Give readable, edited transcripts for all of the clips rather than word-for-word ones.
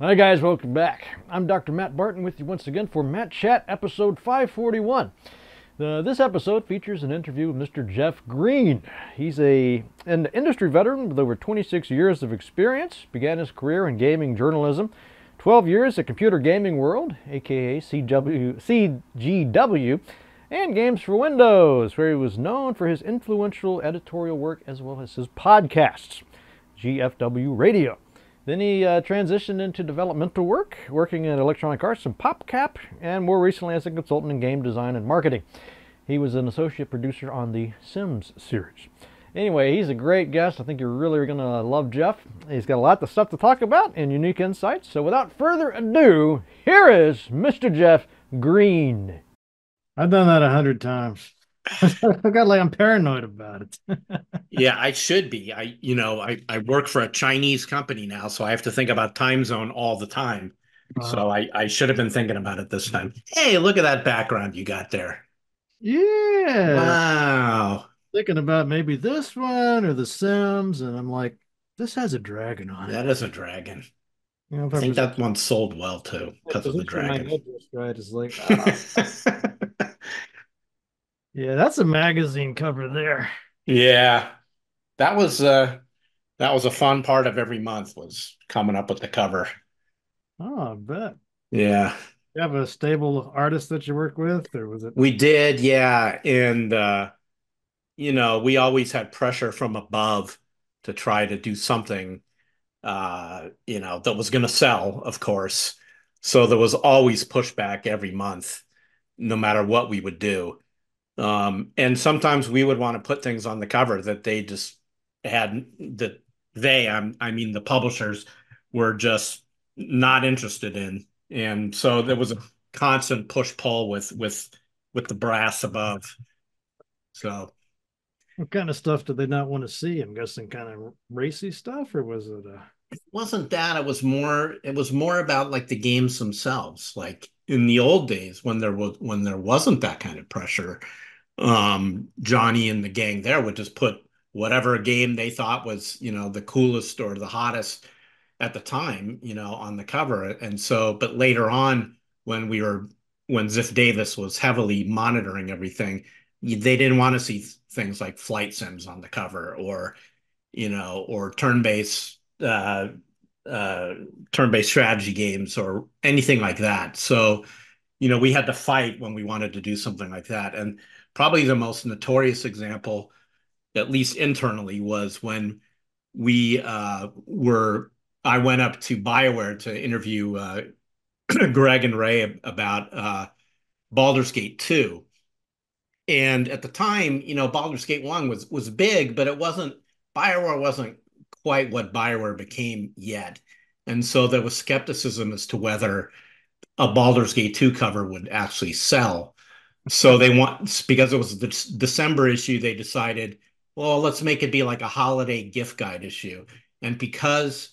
Hi guys, welcome back. I'm Dr. Matt Barton with you once again for Matt Chat episode 541. This episode features an interview with Mr. Jeff Green. He's an industry veteran with over 26 years of experience. Began his career in gaming journalism, 12 years at Computer Gaming World, aka CGW, and Games for Windows, where he was known for his influential editorial work as well as his podcasts, GFW Radio. Then he transitioned into developmental work, working at Electronic Arts and PopCap, and more recently as a consultant in game design and marketing. He was an associate producer on the Sims series. Anyway, he's a great guest. I think you're really going to love Jeff. He's got a lot of stuff to talk about and unique insights. So without further ado, here is Mr. Jeff Green. I've done that 100 times. I got like I'm paranoid about it. Yeah, I should be. I work for a Chinese company now, so I have to think about time zone all the time. So I should have been thinking about it this time. Hey, look at that background you got there. Yeah. Wow. Thinking about maybe this one or The Sims, and I'm like, this has a dragon on it. That is a dragon. You know, I think that one sold well too because of the dragon. Right, is like. Yeah, that's a magazine cover there. Yeah, that was a fun part of every month was coming up with the cover. Oh, I bet. Yeah. You have a stable artist that you work with, or was it? We did, yeah, and we always had pressure from above to try to do something, that was going to sell, of course. So there was always pushback every month, no matter what we would do. And sometimes we would want to put things on the cover that they just had that I mean the publishers were just not interested in. And so there was a constant push pull with the brass above. So what kind of stuff did they not want to see? I'm guessing kind of racy stuff, or was it it wasn't that. It was more about like the games themselves. Like in the old days when there wasn't that kind of pressure, Johnny and the gang there would just put whatever game they thought was, the coolest or the hottest at the time, on the cover. And so, but later on when Ziff Davis was heavily monitoring everything, they didn't want to see things like flight sims on the cover or turn-based turn-based strategy games or anything like that. So, we had to fight when we wanted to do something like that. And probably the most notorious example, at least internally, was when I went up to Bioware to interview Greg and Ray about Baldur's Gate 2. And at the time, Baldur's Gate 1 was big, but Bioware wasn't quite what Bioware became yet. And so there was skepticism as to whether a Baldur's Gate 2 cover would actually sell. So because it was the December issue, they decided, well, let's make it be like a holiday gift guide issue. And because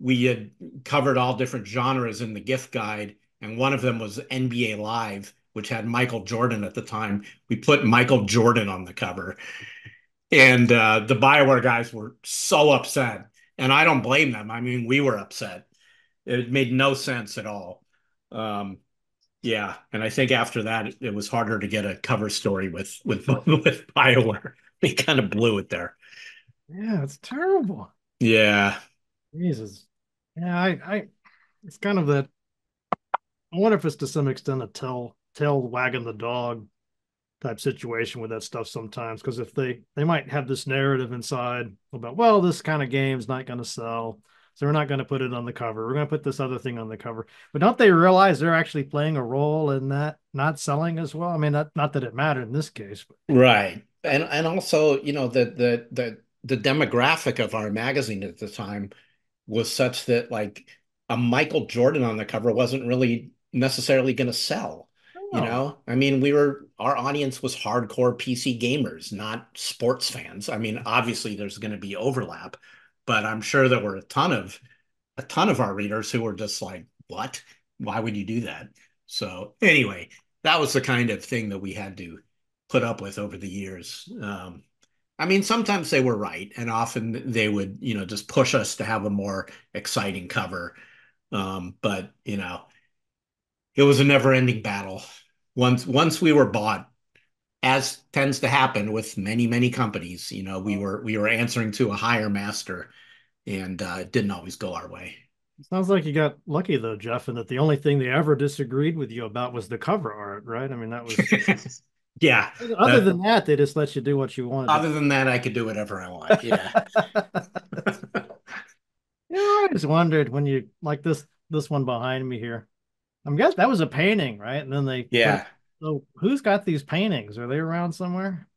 we had covered all different genres in the gift guide, and one of them was NBA Live, which had Michael Jordan at the time, we put Michael Jordan on the cover. And the Bioware guys were so upset. And I don't blame them. I mean, we were upset. It made no sense at all. Yeah. And I think after that, it was harder to get a cover story with Bioware. They kind of blew it there. Yeah, it's terrible. Yeah. Jesus. Yeah, it's kind of that. I wonder if it's to some extent a tail wagging the dog type situation with that stuff sometimes, because if they might have this narrative inside about, well, this kind of game's not going to sell, so we're not going to put it on the cover, we're going to put this other thing on the cover. But don't they realize they're actually playing a role in that not selling as well? I mean, not that it mattered in this case, but. Right. And also, the demographic of our magazine at the time was such that like a Michael Jordan on the cover wasn't really necessarily going to sell. Our audience was hardcore PC gamers, not sports fans. I mean, obviously there's going to be overlap, but I'm sure there were a ton of our readers who were just like, what? Why would you do that? So anyway, that was the kind of thing that we had to put up with over the years. I mean, sometimes they were right, and often they would, just push us to have a more exciting cover. But, you know, it was a never-ending battle. Once we were bought, as tends to happen with many, many companies, you know, we were answering to a higher master, and it didn't always go our way. Sounds like you got lucky, though, Jeff, and that the only thing they ever disagreed with you about was the cover art, right? I mean, that was... Yeah. Other than that, they just let you do what you wanted. Other than that, I could do whatever I want, yeah. You know, I always wondered when you... Like this one behind me here. I'm guessing that was a painting, right? And then they... Yeah. So who's got these paintings? Are they around somewhere?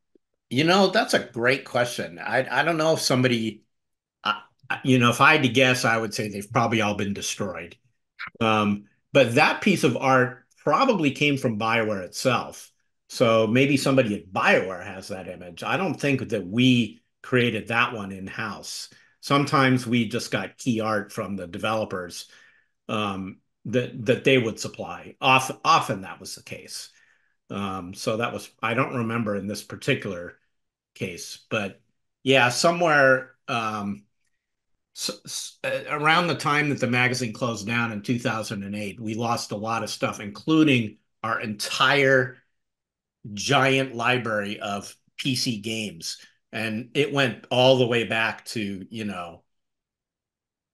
You know, that's a great question. I don't know if somebody... you know, if I had to guess, I would say they've probably all been destroyed. But that piece of art probably came from Bioware itself. So maybe somebody at Bioware has that image. I don't think that we created that one in-house. Sometimes we just got key art from the developers that they would supply. Often that was the case. So that was, I don't remember in this particular case, but yeah, somewhere... So around the time that the magazine closed down in 2008, we lost a lot of stuff, including our entire giant library of PC games. And it went all the way back to, you know,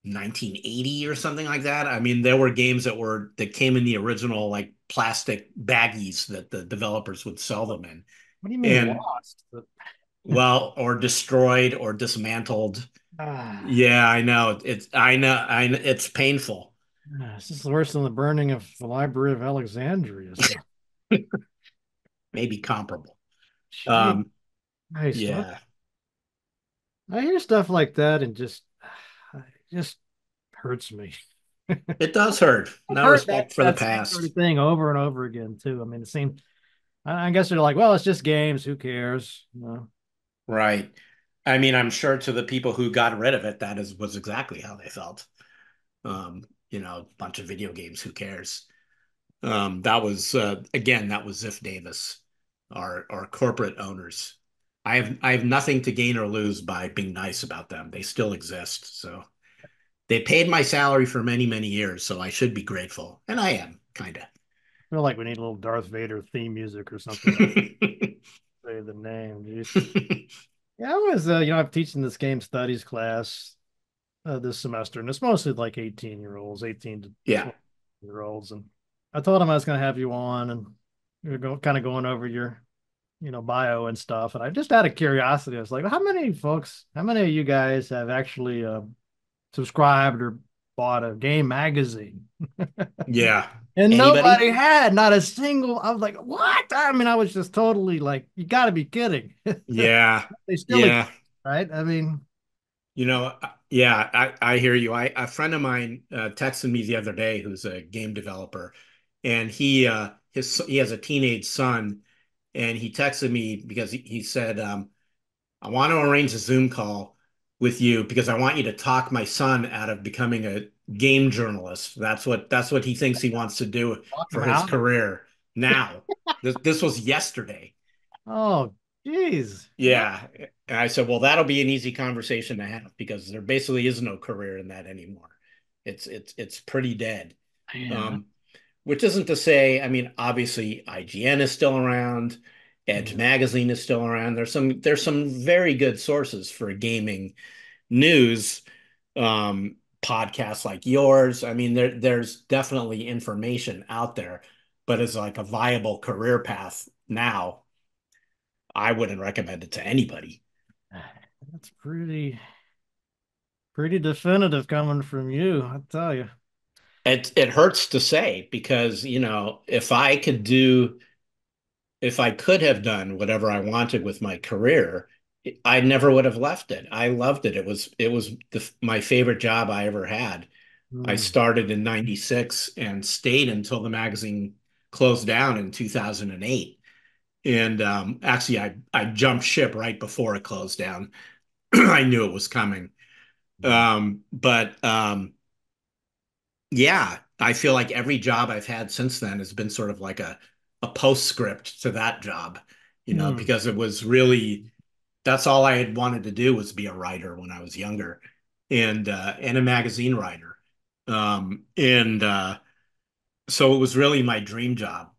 1980 or something like that. I mean, there were games that came in the original, like, plastic baggies that the developers would sell them in. What do you mean lost? Well, or destroyed or dismantled. Yeah, I know. It's painful. This is worse than the burning of the Library of Alexandria. So. Maybe comparable. Nice. Yeah. I hear stuff like that and it just hurts me. It does hurt. No respect for the past. Sort of thing over and over again too. I mean, it seemed. I guess they're like, well, it's just games. Who cares? You know? Right. I mean, I'm sure to the people who got rid of it, that was exactly how they felt. You know, a bunch of video games, who cares? That was, again, that was Ziff Davis, our corporate owners. I have nothing to gain or lose by being nice about them. They still exist. So they paid my salary for many, many years, so I should be grateful. And I am, kind of. I feel like we need a little Darth Vader theme music or something. Say the name, jeez. Yeah, I was, you know, I'm teaching this game studies class this semester, and it's mostly like 18 to 20-year-olds. And I told them I was going to have you on, and we were kind of going over your, you know, bio and stuff. And I just out of curiosity, I was like, well, how many of you guys have actually subscribed or bought a game magazine? Yeah. And anybody? Nobody had, not a single. I was like, what? I mean, I was just totally like, you got to be kidding. Yeah. They still, yeah. Exist, right? I mean. You know, yeah, I hear you. A friend of mine texted me the other day who's a game developer, and he has a teenage son, and he texted me because he said, I want to arrange a Zoom call with you because I want you to talk my son out of becoming a game journalist. That's what he thinks he wants to do for his career now. This was yesterday. Oh, geez. Yeah. And I said, well, that'll be an easy conversation to have because there basically is no career in that anymore. It's pretty dead. Yeah. Which isn't to say, I mean, obviously IGN is still around, Edge Magazine is still around. There's some very good sources for gaming news. Podcasts like yours. I mean, there's definitely information out there, but as like a viable career path now, I wouldn't recommend it to anybody. That's pretty definitive coming from you, I tell you. It hurts to say because, you know, if I could have done whatever I wanted with my career, I never would have left it. I loved it. It was my favorite job I ever had. I started in 96 and stayed until the magazine closed down in 2008. And actually, I jumped ship right before it closed down. I knew it was coming. Yeah, I feel like every job I've had since then has been sort of like a postscript to that job, you know, because it was really... That's all I had wanted to do was be a writer when I was younger, and a magazine writer. So it was really my dream job.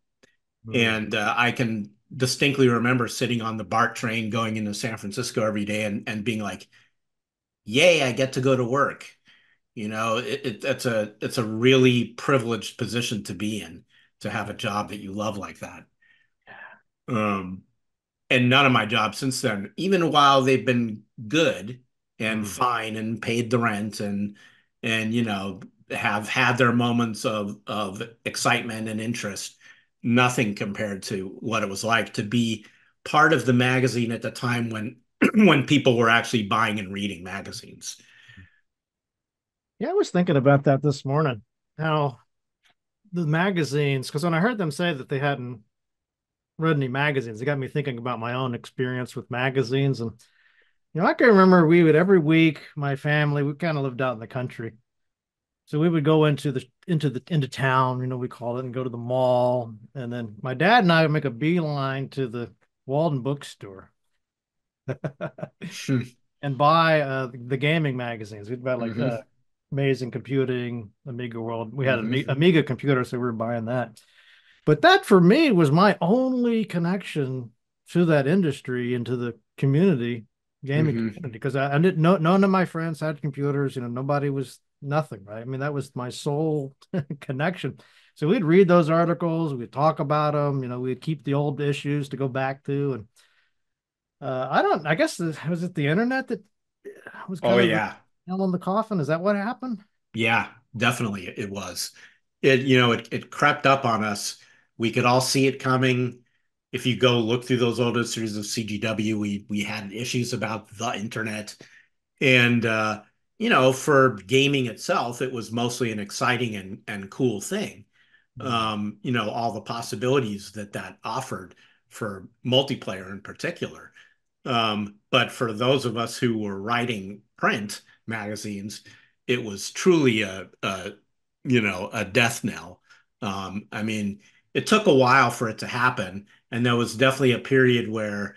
And I can distinctly remember sitting on the BART train going into San Francisco every day and being like, yay, I get to go to work. You know, it's a really privileged position to be in, to have a job that you love like that. And none of my jobs since then, even while they've been good and fine and paid the rent and, you know, have had their moments of excitement and interest, nothing compared to what it was like to be part of the magazine at the time when people were actually buying and reading magazines. Yeah, I was thinking about that this morning. How the magazines, because when I heard them say that they hadn't read any magazines, it got me thinking about my own experience with magazines. And, you know, I can remember we would every week, my family, we kind of lived out in the country. So we would go into town, you know, we call it, and go to the mall. And then my dad and I would make a beeline to the Walden bookstore and buy the gaming magazines. We'd buy like Amazing Computing, Amiga World. We had an Amiga computer, so we were buying that. But that for me was my only connection to that industry and to the community, gaming community, because I didn't know, none of my friends had computers, you know, nobody was nothing, right? I mean, that was my sole connection. So we'd read those articles, we'd talk about them, you know, we'd keep the old issues to go back to. And I guess, was it the internet that was kind of the nail in the coffin? Is that what happened? Yeah, definitely it was. It crept up on us. We could all see it coming. If you go look through those old histories of CGW, we had issues about the internet. And you know, for gaming itself, it was mostly an exciting and cool thing. You know, all the possibilities that offered for multiplayer in particular. But for those of us who were writing print magazines, it was truly a death knell. I mean, it took a while for it to happen. And there was definitely a period where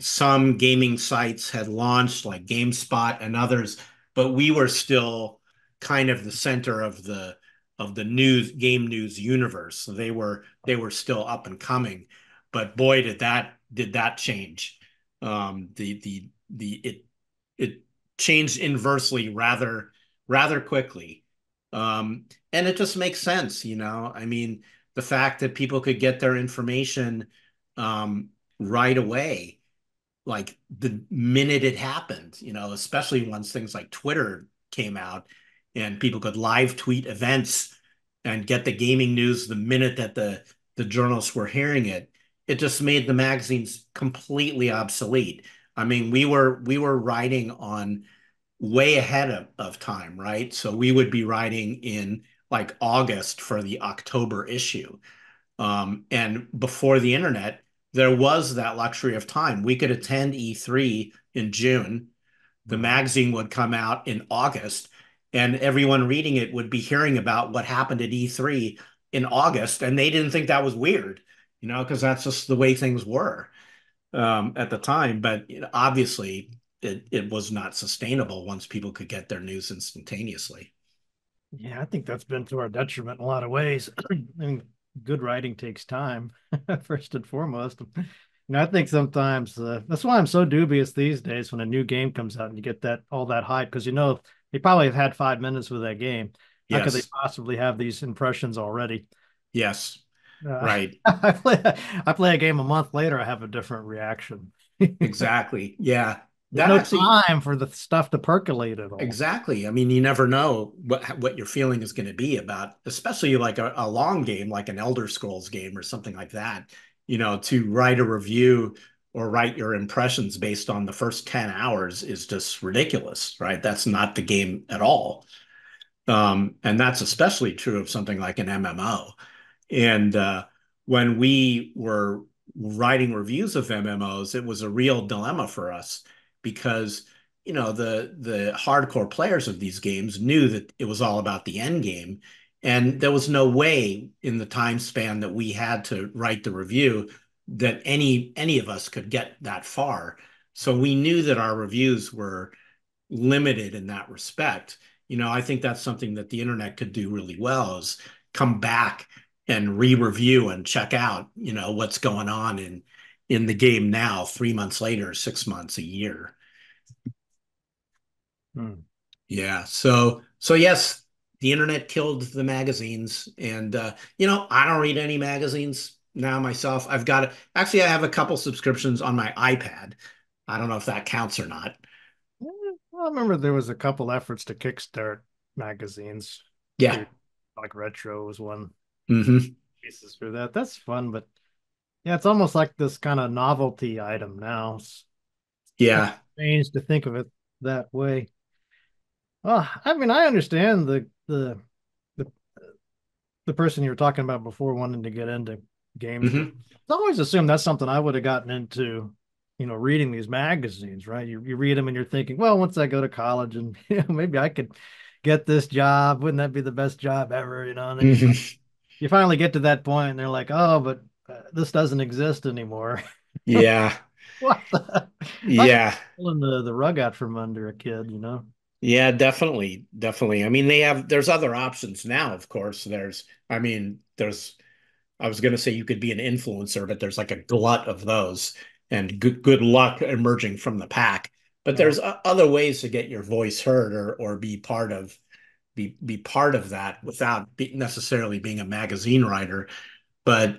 some gaming sites had launched, like GameSpot and others, but we were still kind of the center of the game news universe. So they were still up and coming, but boy, did that change. It changed inversely rather quickly, and it just makes sense, you know. I mean, the fact that people could get their information right away, like the minute it happened, you know, especially once things like Twitter came out and people could live tweet events and get the gaming news the minute that the journalists were hearing it, it just made the magazines completely obsolete. I mean, we were writing on way ahead of time, right? So we would be writing in like August for the October issue. And before the internet, there was that luxury of time. We could attend E3 in June. The magazine would come out in August, and everyone reading it would be hearing about what happened at E3 in August, and they didn't think that was weird, you know, because that's just the way things were at the time. But you know, obviously, it was not sustainable once people could get their news instantaneously. Yeah, I think that's been to our detriment in a lot of ways. Good writing takes time, first and foremost. And I think sometimes that's why I'm so dubious these days when a new game comes out and you get that all that hype, because you know they probably have had 5 minutes with that game. Yes. How could they possibly have these impressions already? Yes, right. I play a game a month later, I have a different reaction. Exactly. Yeah, that's no time for the stuff to percolate at all. Exactly. I mean, you never know what your feeling is going to be about, especially like a long game, like an Elder Scrolls game or something like that. You know, to write a review or write your impressions based on the first 10 hours is just ridiculous, right? That's not the game at all. And that's especially true of something like an MMO. And when we were writing reviews of MMOs, it was a real dilemma for us, because you know the hardcore players of these games knew that it was all about the end game, and there was no way in the time span that we had to write the review that any of us could get that far. So we knew that our reviews were limited in that respect, You know, I think that's something that the internet could do really well, is come back and re-review and check out, you know, what's going on in the game now, 3 months later, 6 months, a year. Yeah. So yes, the internet killed the magazines, and you know, I don't read any magazines now myself. I've got it. Actually, I have a couple subscriptions on my iPad. I don't know if that counts or not. I remember there was a couple efforts to kickstart magazines. Yeah. Like Retro was one. Mm-hmm. Pieces for that. That's fun, but yeah, it's almost like this kind of novelty item now. It's yeah. Strange to think of it that way. Well, I mean, I understand the person you were talking about before wanting to get into games. Mm-hmm. I always assumed that's something I would have gotten into, you know, reading these magazines, right? You read them and you're thinking, well, once I go to college and, you know, maybe I could get this job. Wouldn't that be the best job ever? You know, and then you finally get to that point and they're like, oh, but this doesn't exist anymore. Yeah. What the? Yeah. Like pulling the rug out from under a kid, you know? Yeah, definitely. Definitely. I mean, there's other options now, of course. I was going to say you could be an influencer, but there's like a glut of those, and good luck emerging from the pack. But there's other ways to get your voice heard or be part of that without necessarily being a magazine writer. But,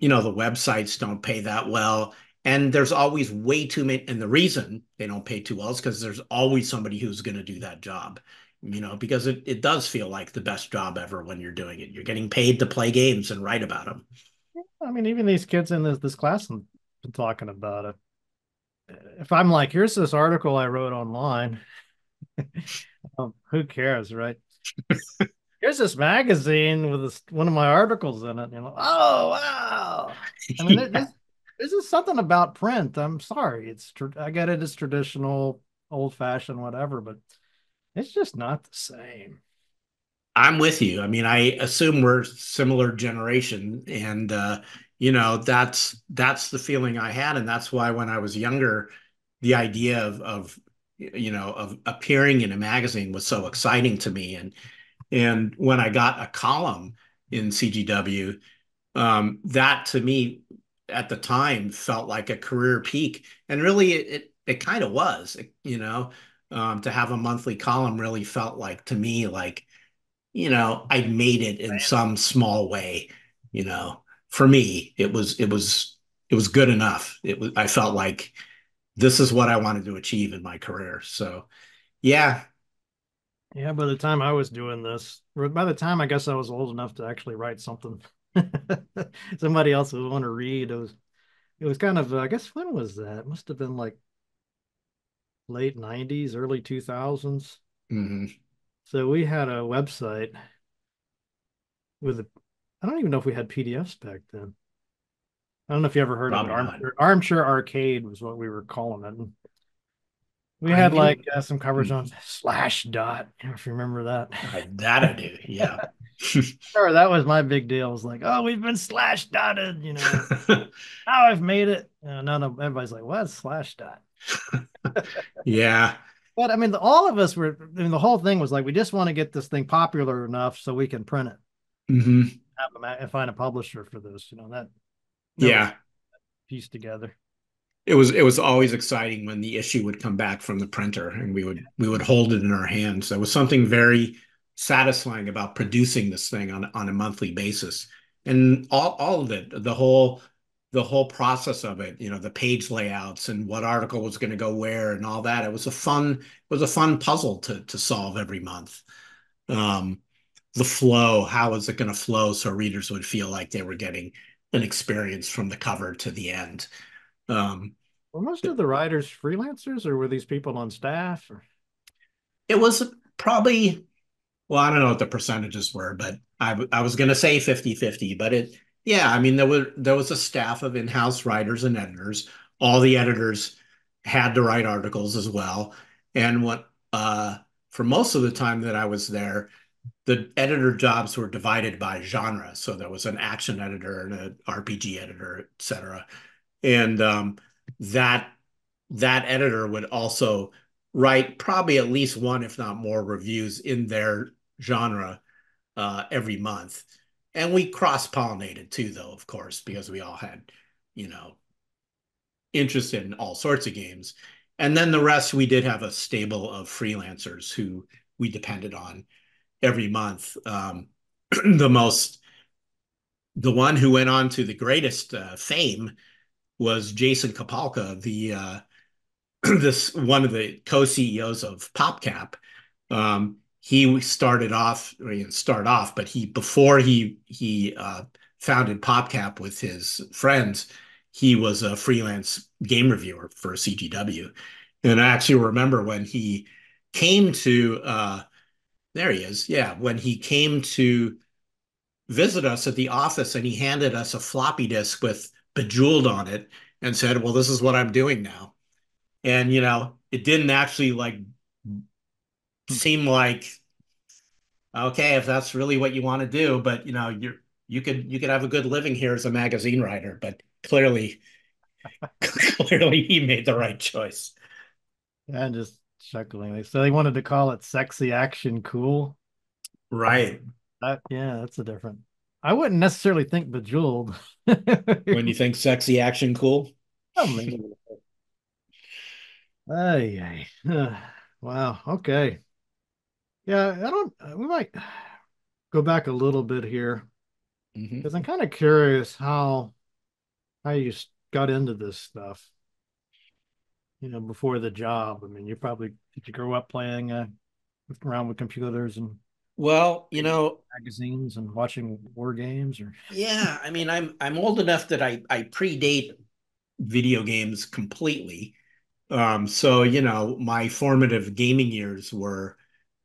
you know, the websites don't pay that well. And there's always way too many. And the reason they don't pay too well is because there's always somebody who's going to do that job, you know, because it does feel like the best job ever when you're doing it. You're getting paid to play games and write about them. I mean, even these kids in this class have been talking about it. If I'm like, here's this article I wrote online, who cares, right? Here's this magazine with one of my articles in it. You know, oh, wow. I mean, This is something about print. I'm sorry. I get it. It's traditional, old-fashioned, whatever, but it's just not the same. I'm with you. I mean, I assume we're similar generation, and you know, that's the feeling I had, and that's why when I was younger, the idea of you know, of appearing in a magazine was so exciting to me, and when I got a column in CGW, that to me, at the time, felt like a career peak, and really it kind of was, you know. To have a monthly column really felt like, to me, like, you know, I made it in some small way, you know. For me, it was good enough. I felt like this is what I wanted to achieve in my career. So yeah, by the time I was doing this, by the time I guess I was old enough to actually write something somebody else would want to read. It was kind of, I guess, when was that? It must have been like late 90s, early 2000s. Mm-hmm. So we had a website with I don't even know if we had PDFs back then. I don't know if you ever heard of it. Armchair Arcade was what we were calling it. And we had like some covers on Slash Dot. I don't know if you remember that. That I do, yeah. Sure, that was my big deal. It was like, oh, we've been slash dotted, you know. Now I've made it. No, everybody's like, what's slash dot? Yeah. But I mean, all of us were, I mean, the whole thing was like, we just want to get this thing popular enough so we can print it. Mm-hmm. And find a publisher for this, you know, that piece together. It was always exciting when the issue would come back from the printer, and we would hold it in our hands. There was something very satisfying about producing this thing on a monthly basis, and all of it, the whole process of it, you know, the page layouts and what article was going to go where and all that. It was a fun puzzle to solve every month. The flow, how is it going to flow so readers would feel like they were getting an experience from the cover to the end. Were most of the writers freelancers, or were these people on staff? Or? It was probably. Well, I don't know what the percentages were, but I was going to say 50-50, but I mean, there was a staff of in-house writers and editors. All the editors had to write articles as well. And what for most of the time that I was there, the editor jobs were divided by genre. So there was an action editor and an RPG editor, et cetera. And that editor would also write probably at least one, if not more, reviews in their genre every month. And we cross-pollinated too, though, of course, because we all had, you know, interest in all sorts of games. And then the rest, we did have a stable of freelancers who we depended on every month. The one who went on to the greatest fame was Jason Kapalka, this one of the co-CEOs of PopCap. He before he founded PopCap with his friends, he was a freelance game reviewer for CGW. And I actually remember when he came to, there he is, yeah, when he came to visit us at the office and he handed us a floppy disk with Bejeweled on it and said, well, this is what I'm doing now. And, you know, it didn't actually like seem like, okay, if that's really what you want to do, but you know, you could have a good living here as a magazine writer, but clearly he made the right choice. Yeah, I'm just chuckling. So they wanted to call it sexy action cool. Right. Yeah, that's a different. I wouldn't necessarily think Bejeweled. When you think sexy action cool? Ay, ay. Wow. Okay. Yeah, we might go back a little bit here because I'm kind of curious how you got into this stuff. You know, before the job. I mean, did you grow up playing around with computers and well, you know, magazines and watching war games or yeah, I mean, I'm old enough that I predate video games completely. So, you know, my formative gaming years were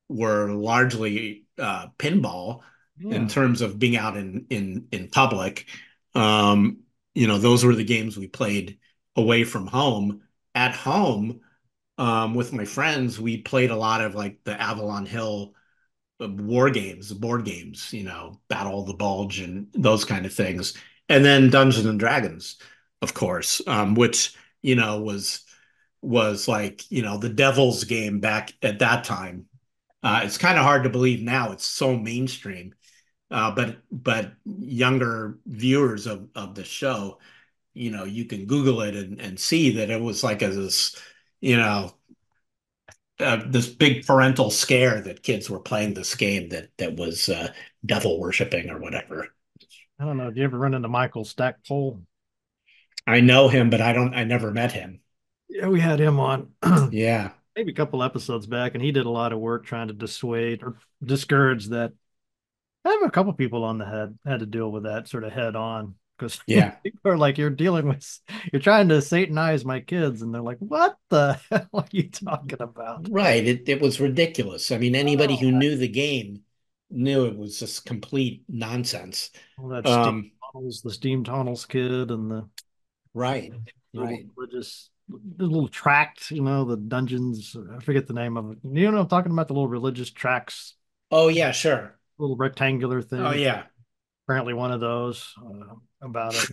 largely pinball in terms of being out in public. You know, those were the games we played away from home. At home, with my friends, we played a lot of like the Avalon Hill war games, board games, you know, Battle of the Bulge and those kind of things. And then Dungeons and Dragons, of course, which, you know, was like, you know, the devil's game back at that time. It's kind of hard to believe now. It's so mainstream. But younger viewers of the show, you know, you can Google it and see that it was like this, you know, this big parental scare that kids were playing this game that was devil worshipping or whatever. I don't know. Did you ever run into Michael Stackpole? I know him, but I never met him. Yeah, we had him on. Yeah. Maybe a couple episodes back, and he did a lot of work trying to dissuade or discourage that. I have a couple people on the head had to deal with that sort of head on. Because yeah, people are like, you're trying to Satanize my kids. And they're like, what the hell are you talking about? Right. It was ridiculous. I mean, anybody who knew the game knew it was just complete nonsense. All that steam tunnels kid and the right. religious little tract, you know, the dungeons. I forget the name of it. You know, I'm talking about the little religious tracts. Oh, yeah, sure. Little rectangular thing. Oh, yeah. Apparently one of those about it.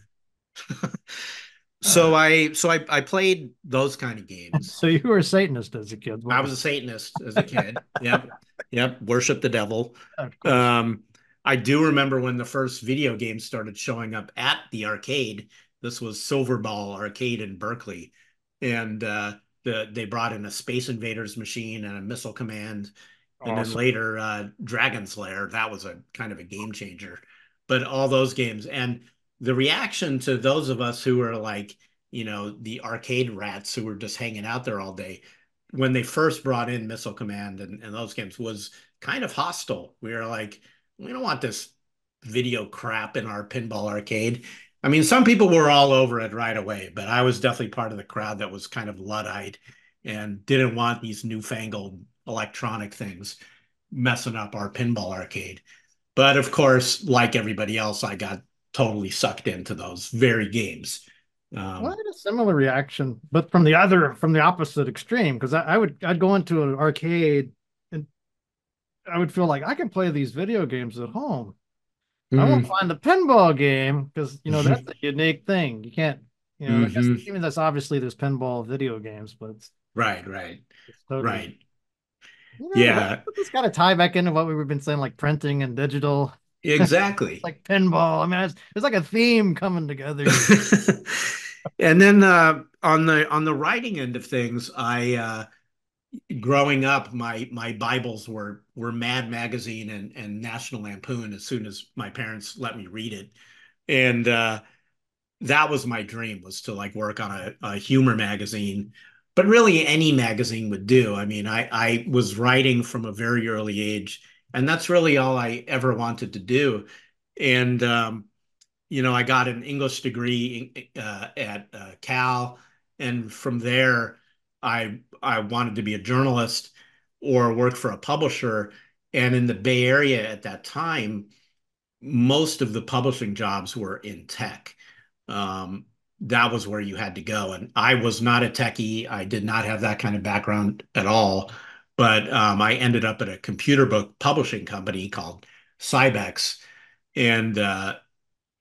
So I played those kind of games. So you were a Satanist as a kid. I was a Satanist as a kid. Yep. Worship the devil. I do remember when the first video games started showing up at the arcade. This was Silverball Arcade in Berkeley, and they brought in a Space Invaders machine and a Missile Command, and then later Dragon's Lair. That was a kind of a game changer. But all those games and the reaction to those of us who were like, you know, the arcade rats who were just hanging out there all day when they first brought in Missile Command and those games was kind of hostile. We were like, we don't want this video crap in our pinball arcade. I mean, some people were all over it right away, but I was definitely part of the crowd that was kind of Luddite and didn't want these newfangled electronic things messing up our pinball arcade. But of course, like everybody else, I got totally sucked into those very games. Well, I had a similar reaction, but from the opposite extreme, because I'd go into an arcade and I would feel like I can play these video games at home. I won't find the pinball game because you know that's a unique thing. You can't, you know, I mean that's obviously there's pinball video games, but it's Right. You know, yeah, it's got to tie back into what we've been saying, like printing and digital. Exactly. Like pinball. I mean, it's like a theme coming together. And then on the writing end of things, growing up, my Bibles were Mad Magazine and National Lampoon as soon as my parents let me read it. And that was my dream, was to like work on a humor magazine. But really any magazine would do. I mean, I was writing from a very early age, and that's really all I ever wanted to do. And, I got an English degree at Cal, and from there I wanted to be a journalist or work for a publisher. And in the Bay Area at that time, most of the publishing jobs were in tech. That was where you had to go. And I was not a techie. I did not have that kind of background at all. But I ended up at a computer book publishing company called Cybex. And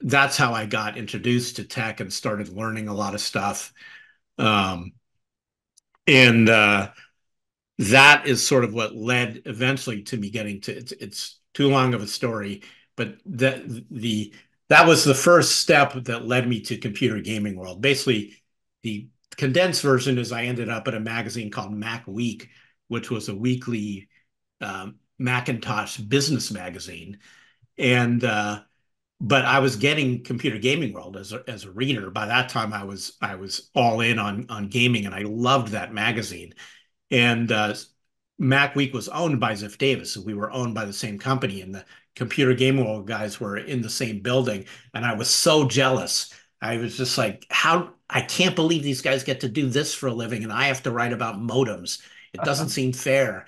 that's how I got introduced to tech and started learning a lot of stuff. And that is sort of what led eventually to me getting to, it's too long of a story, but that was the first step that led me to Computer Gaming World. Basically, the condensed version is I ended up at a magazine called Mac Week, which was a weekly Macintosh business magazine. And but I was getting Computer Gaming World as a reader. By that time, I was all in on gaming, and I loved that magazine. And Mac Week was owned by Ziff Davis, so we were owned by the same company, and the Computer Gaming World guys were in the same building, and I was so jealous. I was just like, "How? I can't believe these guys get to do this for a living, and I have to write about modems. It doesn't seem fair."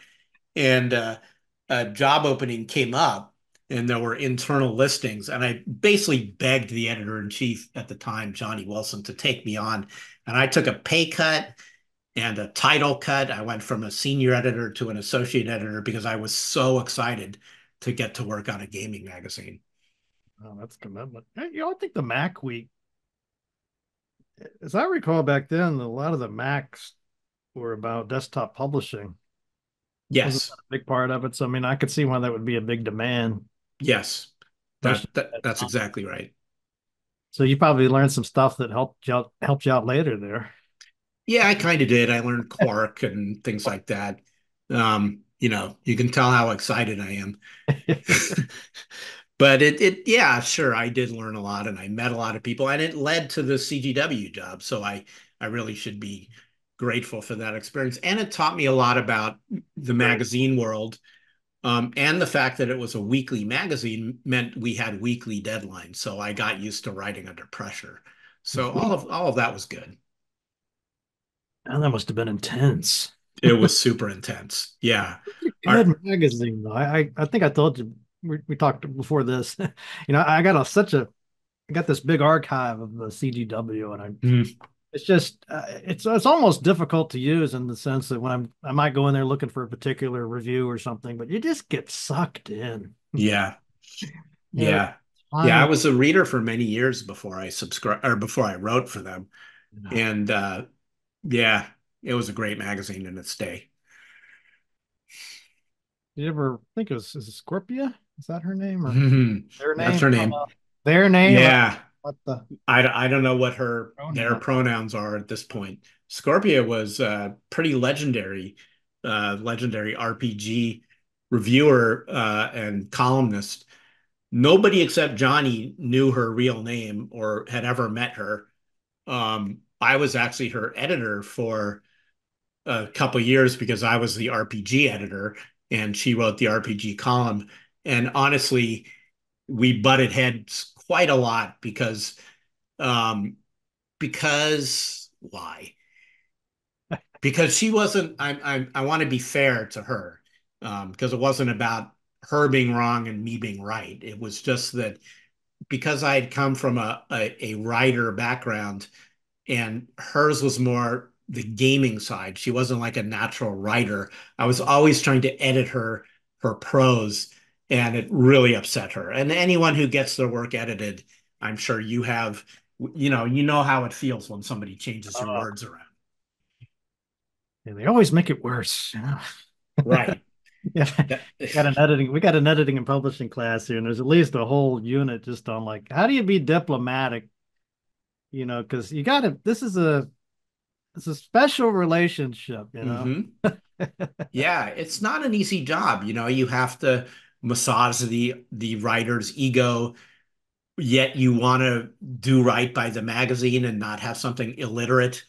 And a job opening came up, and there were internal listings, and I basically begged the editor-in-chief at the time, Johnny Wilson, to take me on, and I took a pay cut and a title cut. I went from a senior editor to an associate editor because I was so excited to get to work on a gaming magazine. Oh, that's commitment. You know, I think the Mac Week, as I recall back then, a lot of the Macs were about desktop publishing. Yes. A big part of it. So, I mean, I could see why that would be a big demand. Yes, that's exactly right. So you probably learned some stuff that helped you out later there. Yeah, I kind of did. I learned Quark and things like that. You can tell how excited I am. But yeah, sure, I did learn a lot, and I met a lot of people, and it led to the CGW job. So I really should be grateful for that experience. And it taught me a lot about the magazine world. And the fact that it was a weekly magazine meant we had weekly deadlines. So I got used to writing under pressure. So all of that was good. And that must have been intense. It was super intense. Yeah. Magazine, though. I think I told you, we talked before this, I got this big archive of the CGW, and it's just, it's almost difficult to use in the sense that when I might go in there looking for a particular review or something, but you just get sucked in. Yeah. Yeah. I was a reader for many years before I subscribed, or before I wrote for them. No. And yeah. It was a great magazine in its day. Did you ever think it was Scorpia? Is that her name? Or their name? That's her name. Their name? Yeah. I don't know what their pronouns are at this point. Scorpia was a pretty legendary RPG reviewer and columnist. Nobody except Johnny knew her real name or had ever met her. I was actually her editor for a couple of years because I was the RPG editor and she wrote the RPG column. And honestly, we butted heads quite a lot because why? Because she wasn't, I want to be fair to her, because it wasn't about her being wrong and me being right. It was just that because I had come from a writer background, and hers was more the gaming side. She wasn't like a natural writer. I was always trying to edit her prose, and it really upset her. And anyone who gets their work edited, I'm sure you have, you know how it feels when somebody changes your words around. And they always make it worse, you know? Right. Yeah, we got an editing and publishing class here, and there's at least a whole unit just on like, how do you be diplomatic? You know, because you got to. It's a special relationship, you know. Mm-hmm. Yeah, it's not an easy job. You know, you have to massage the writer's ego, yet you want to do right by the magazine and not have something illiterate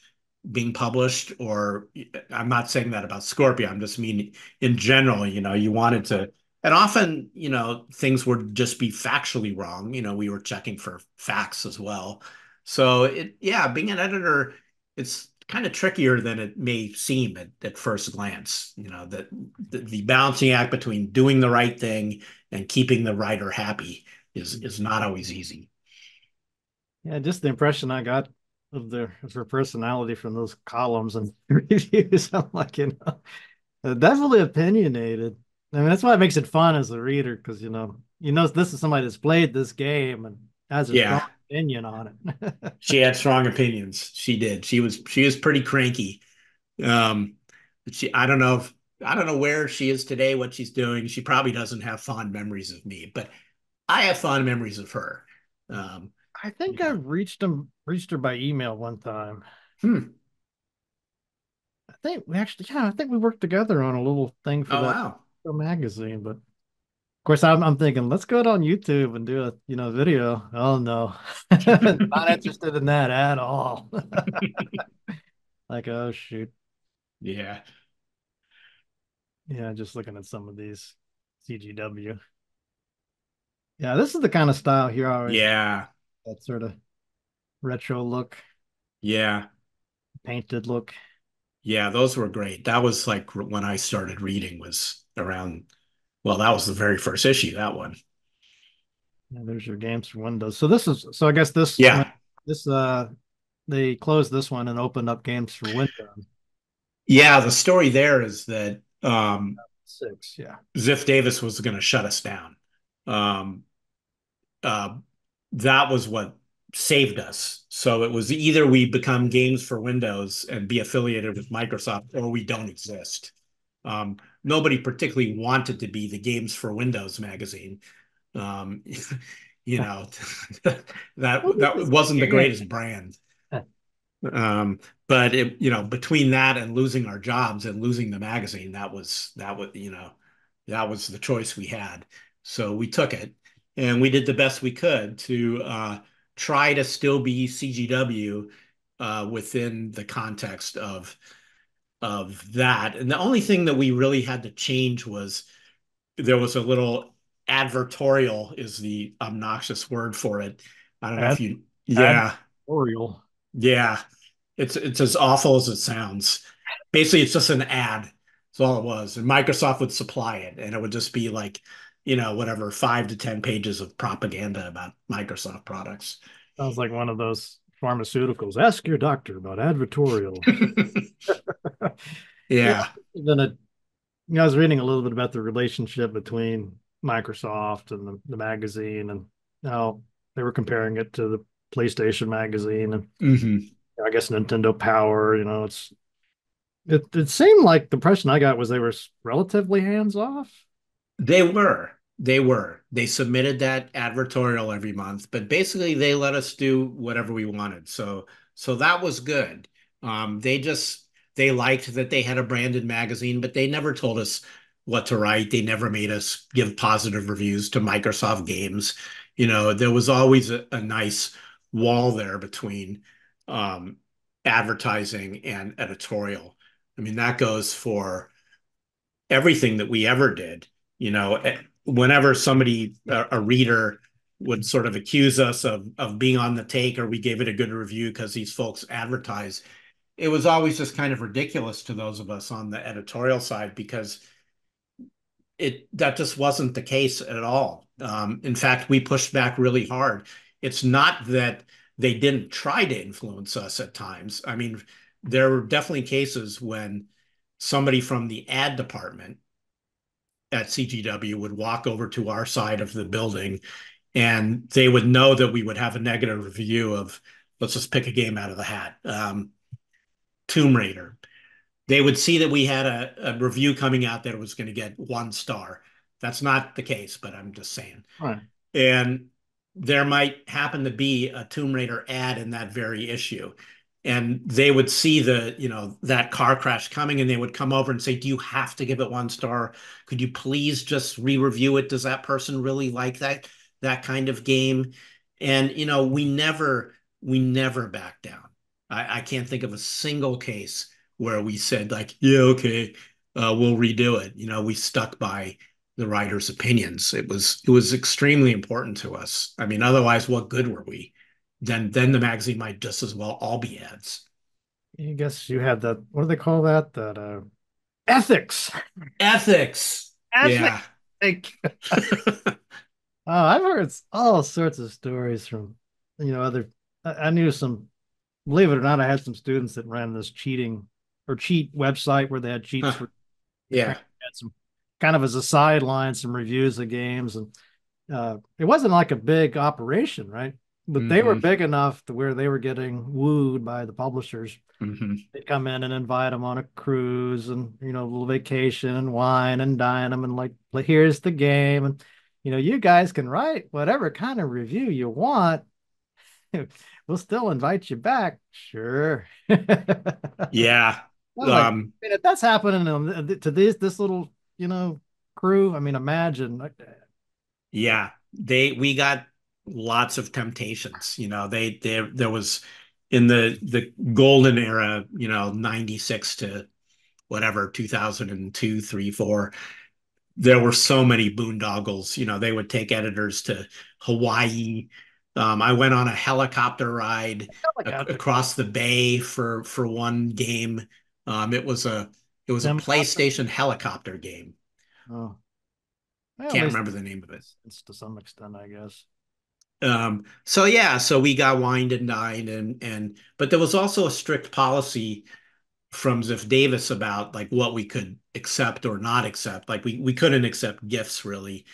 being published. Or I'm not saying that about Scorpia. I'm just mean in general, you know, you wanted to, and often, you know, things would just be factually wrong. You know, we were checking for facts as well. So being an editor, it's kind of trickier than it may seem at first glance, you know, that the balancing act between doing the right thing and keeping the writer happy is not always easy. Yeah. Just the impression I got of her personality from those columns and reviews, I'm like, you know, definitely opinionated. I mean, that's why it makes it fun as a reader, because you know this is somebody that's played this game and has a strong opinion on it. She had strong opinions. She did. She was pretty cranky. I don't know where she is today, what she's doing. She probably doesn't have fond memories of me, but I have fond memories of her. I think I reached her by email one time. I think we worked together on a little thing for that magazine. But of course, I'm thinking, let's go out on YouTube and do a video. Oh no, not interested in that at all. Like, oh shoot, yeah. Just looking at some of these CGW. Yeah, this is the kind of style here. That sort of retro look. Yeah. Painted look. Yeah, those were great. That was like when I started reading was around, well, that was the very first issue, that one. Yeah, there's your Games for Windows. So I guess this, they closed this one and opened up Games for Windows. Yeah, the story there is that Ziff Davis was going to shut us down. That was what saved us. So it was either we become Games for Windows and be affiliated with Microsoft, or we don't exist. Nobody particularly wanted to be the Games for Windows magazine. That wasn't the greatest brand. But it, between that and losing our jobs and losing the magazine, that was the choice we had. So we took it. And we did the best we could to try to still be CGW within the context of that. And the only thing that we really had to change was there was a little advertorial, is the obnoxious word for it. I don't know if you... Yeah. Advertorial. Yeah. It's as awful as it sounds. Basically, it's just an ad. That's all it was. And Microsoft would supply it. And it would just be like... whatever, 5 to 10 pages of propaganda about Microsoft products. Sounds like one of those pharmaceuticals. Ask your doctor about advertorial. Yeah. Then I was reading a little bit about the relationship between Microsoft and the magazine, and how they were comparing it to the PlayStation magazine, and I guess Nintendo Power. It seemed like the impression I got was they were relatively hands off. They were. They submitted that advertorial every month, but basically they let us do whatever we wanted. So that was good. They liked that they had a branded magazine, but they never told us what to write. They never made us give positive reviews to Microsoft games. There was always a nice wall there between advertising and editorial. I mean, that goes for everything that we ever did. Whenever somebody, a reader, would sort of accuse us of being on the take, or we gave it a good review because these folks advertise, it was always just kind of ridiculous to those of us on the editorial side, because that just wasn't the case at all. In fact, we pushed back really hard. It's not that they didn't try to influence us at times. I mean, there were definitely cases when somebody from the ad department at CGW would walk over to our side of the building, and they would know that we would have a negative review of, let's just pick a game out of the hat, Tomb Raider. they would see that we had a review coming out that was going to get 1 star. That's not the case, but I'm just saying. Right. And there might happen to be a Tomb Raider ad in that very issue. And they would see the, you know, that car crash coming, and they would come over and say, do you have to give it 1 star? Could you please just re-review it? Does that person really like that kind of game? And, you know, we never back down. I can't think of a single case where we said, like, yeah, okay, we'll redo it. You know, we stuck by the writer's opinions. It was extremely important to us. I mean, otherwise, what good were we? Then the magazine might just as well all be ads. I guess you had that, what do they call that? That ethics. Ethics. Yeah. Oh, I've heard all sorts of stories from, you know, other. I knew some. Believe it or not, I had some students that ran this cheat website where they had cheats for. Yeah. Had some kind of as a sideline, some reviews of games, and it wasn't like a big operation, right? But they were big enough to where they were getting wooed by the publishers. Mm-hmm. They'd come in and invite them on a cruise and, you know, a little vacation and wine and dine them and, like, here's the game. And, you know, you guys can write whatever kind of review you want. We'll still invite you back. Sure. Yeah. Well, I mean, if that's happening to this little, you know, crew, I mean, imagine. Yeah. We got lots of temptations. You know, there was in the golden era, you know, 96 to whatever, 2002, 3, 4, there were so many boondoggles. You know, they would take editors to Hawaii. I went on a helicopter ride across the bay for one game. It was a PlayStation helicopter game. Oh, well, can't remember the name of it. It's to some extent, I guess. So we got wined and dined, but there was also a strict policy from Ziff Davis about, like, what we could accept or not accept. Like, we couldn't accept gifts, really,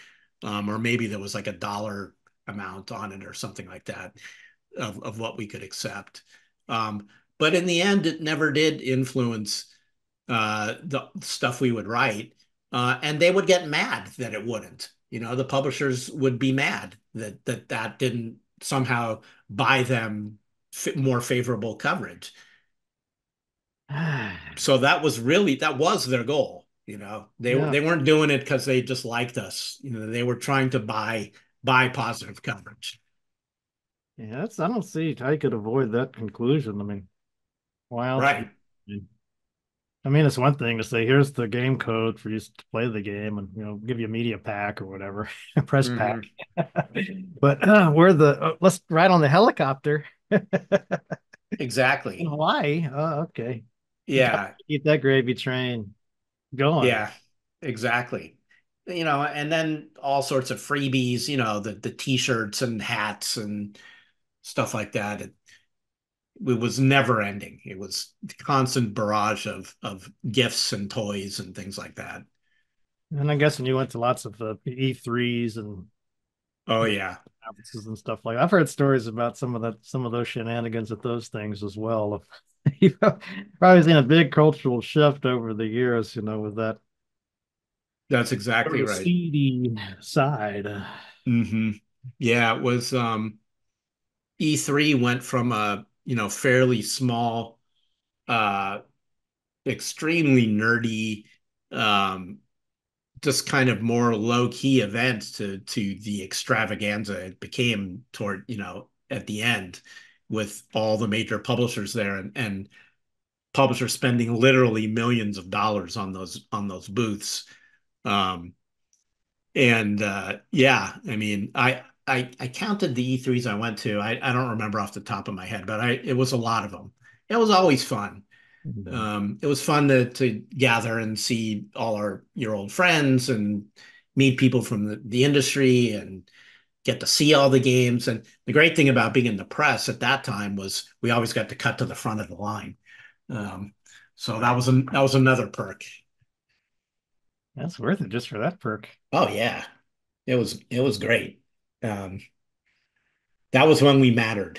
or maybe there was like a dollar amount on it or something like that of what we could accept. But in the end, it never did influence the stuff we would write, and they would get mad that it wouldn't. You know, the publishers would be mad that didn't somehow buy them more favorable coverage. So that was their goal. You know, they weren't doing it because they just liked us. You know, they were trying to buy positive coverage. Yeah, I don't see how you could avoid that conclusion. I mean, why else? Right. I mean, it's one thing to say, here's the game code for you to play the game and, you know, give you a media pack or whatever, press pack. But let's ride on the helicopter. Exactly. In Hawaii. Oh, okay. Yeah. Keep that gravy train going. Yeah, exactly. You know, and then all sorts of freebies, you know, the T-shirts and hats and stuff like that. It was never ending. It was the constant barrage of gifts and toys and things like that. And I guess when you went to lots of E3s and conferences and stuff like that. I've heard stories about some of those shenanigans at those things as well. You know, probably seen a big cultural shift over the years, you know, with that. That's exactly right. CD side. Mm-hmm. Yeah, it was E3 went from a, you know, fairly small, extremely nerdy, just kind of more low-key events to the extravaganza it became toward, you know, at the end with all the major publishers there and publishers spending literally millions of dollars on those booths. I mean, I counted the E3s I went to. I don't remember off the top of my head, but it was a lot of them. It was always fun. Mm-hmm. It was fun to gather and see all your old friends and meet people from the industry and get to see all the games. And the great thing about being in the press at that time was we always got to cut to the front of the line. So that was another perk. That's worth it just for that perk. Oh, yeah. It was great. That was when we mattered.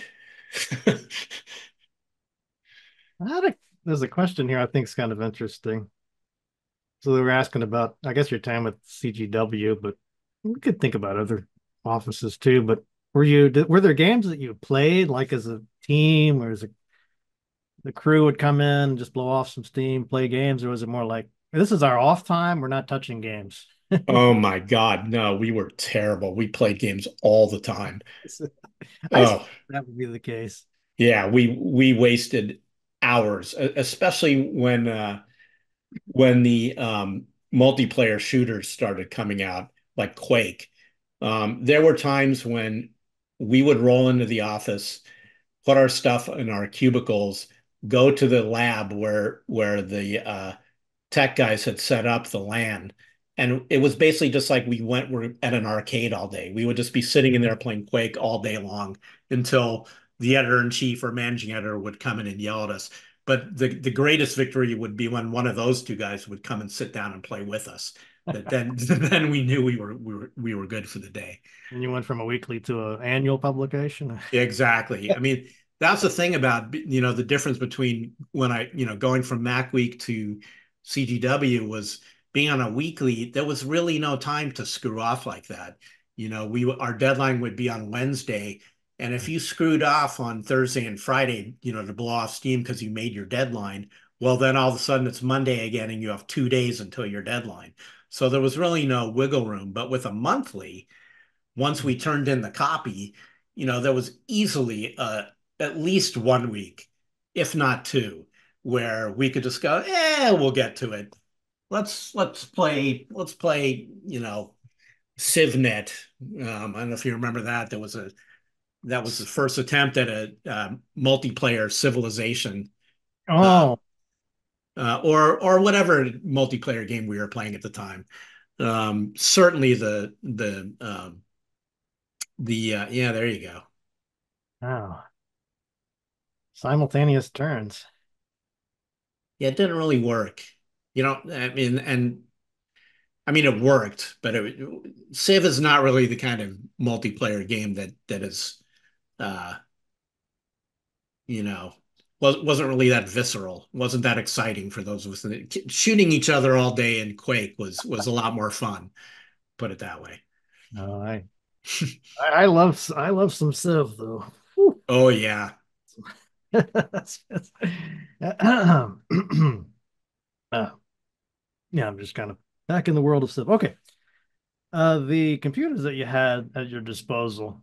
I had a there's a question here I think is kind of interesting. So they were asking about, I guess, your time with CGW, but we could think about other offices too. But were there games that you played like as a team, or as the crew would come in, just blow off some steam, play games, or was it more like, this is our off time, we're not touching games? Oh my God, no, we were terrible. We played games all the time. That would be the case. Yeah, we wasted hours, especially when the multiplayer shooters started coming out, like Quake. There were times when we would roll into the office, put our stuff in our cubicles, go to the lab where the tech guys had set up the LAN. And it was basically just like we're at an arcade all day. We would just be sitting in there playing Quake all day long until the editor-in-chief or managing editor would come in and yell at us. But the greatest victory would be when one of those two guys would come and sit down and play with us. But then, then we knew we were good for the day. And you went from a weekly to an annual publication. Exactly. I mean, that's the thing about, you know, the difference between when I, you know, going from Mac Week to CGW was being on a weekly. There was really no time to screw off like that. You know, our deadline would be on Wednesday. And if you screwed off on Thursday and Friday, you know, to blow off steam because you made your deadline, well, then all of a sudden it's Monday again and you have 2 days until your deadline. So there was really no wiggle room. But with a monthly, once we turned in the copy, you know, there was easily at least 1 week, if not two, where we could just go, we'll get to it. Let's play, you know, CivNet. I don't know if you remember that. That was the first attempt at a multiplayer Civilization. Or whatever multiplayer game we were playing at the time. Certainly yeah, there you go. Wow. Simultaneous turns. Yeah, it didn't really work. You know, I mean, it worked, but Civ is not really the kind of multiplayer game that is, you know, wasn't really that visceral, wasn't that exciting for those of us. Shooting each other all day in Quake was a lot more fun, put it that way. Oh, I love some Civ though. Whew. Oh yeah. Yeah, I'm just kind of back in the world of Civ. Okay. The computers that you had at your disposal,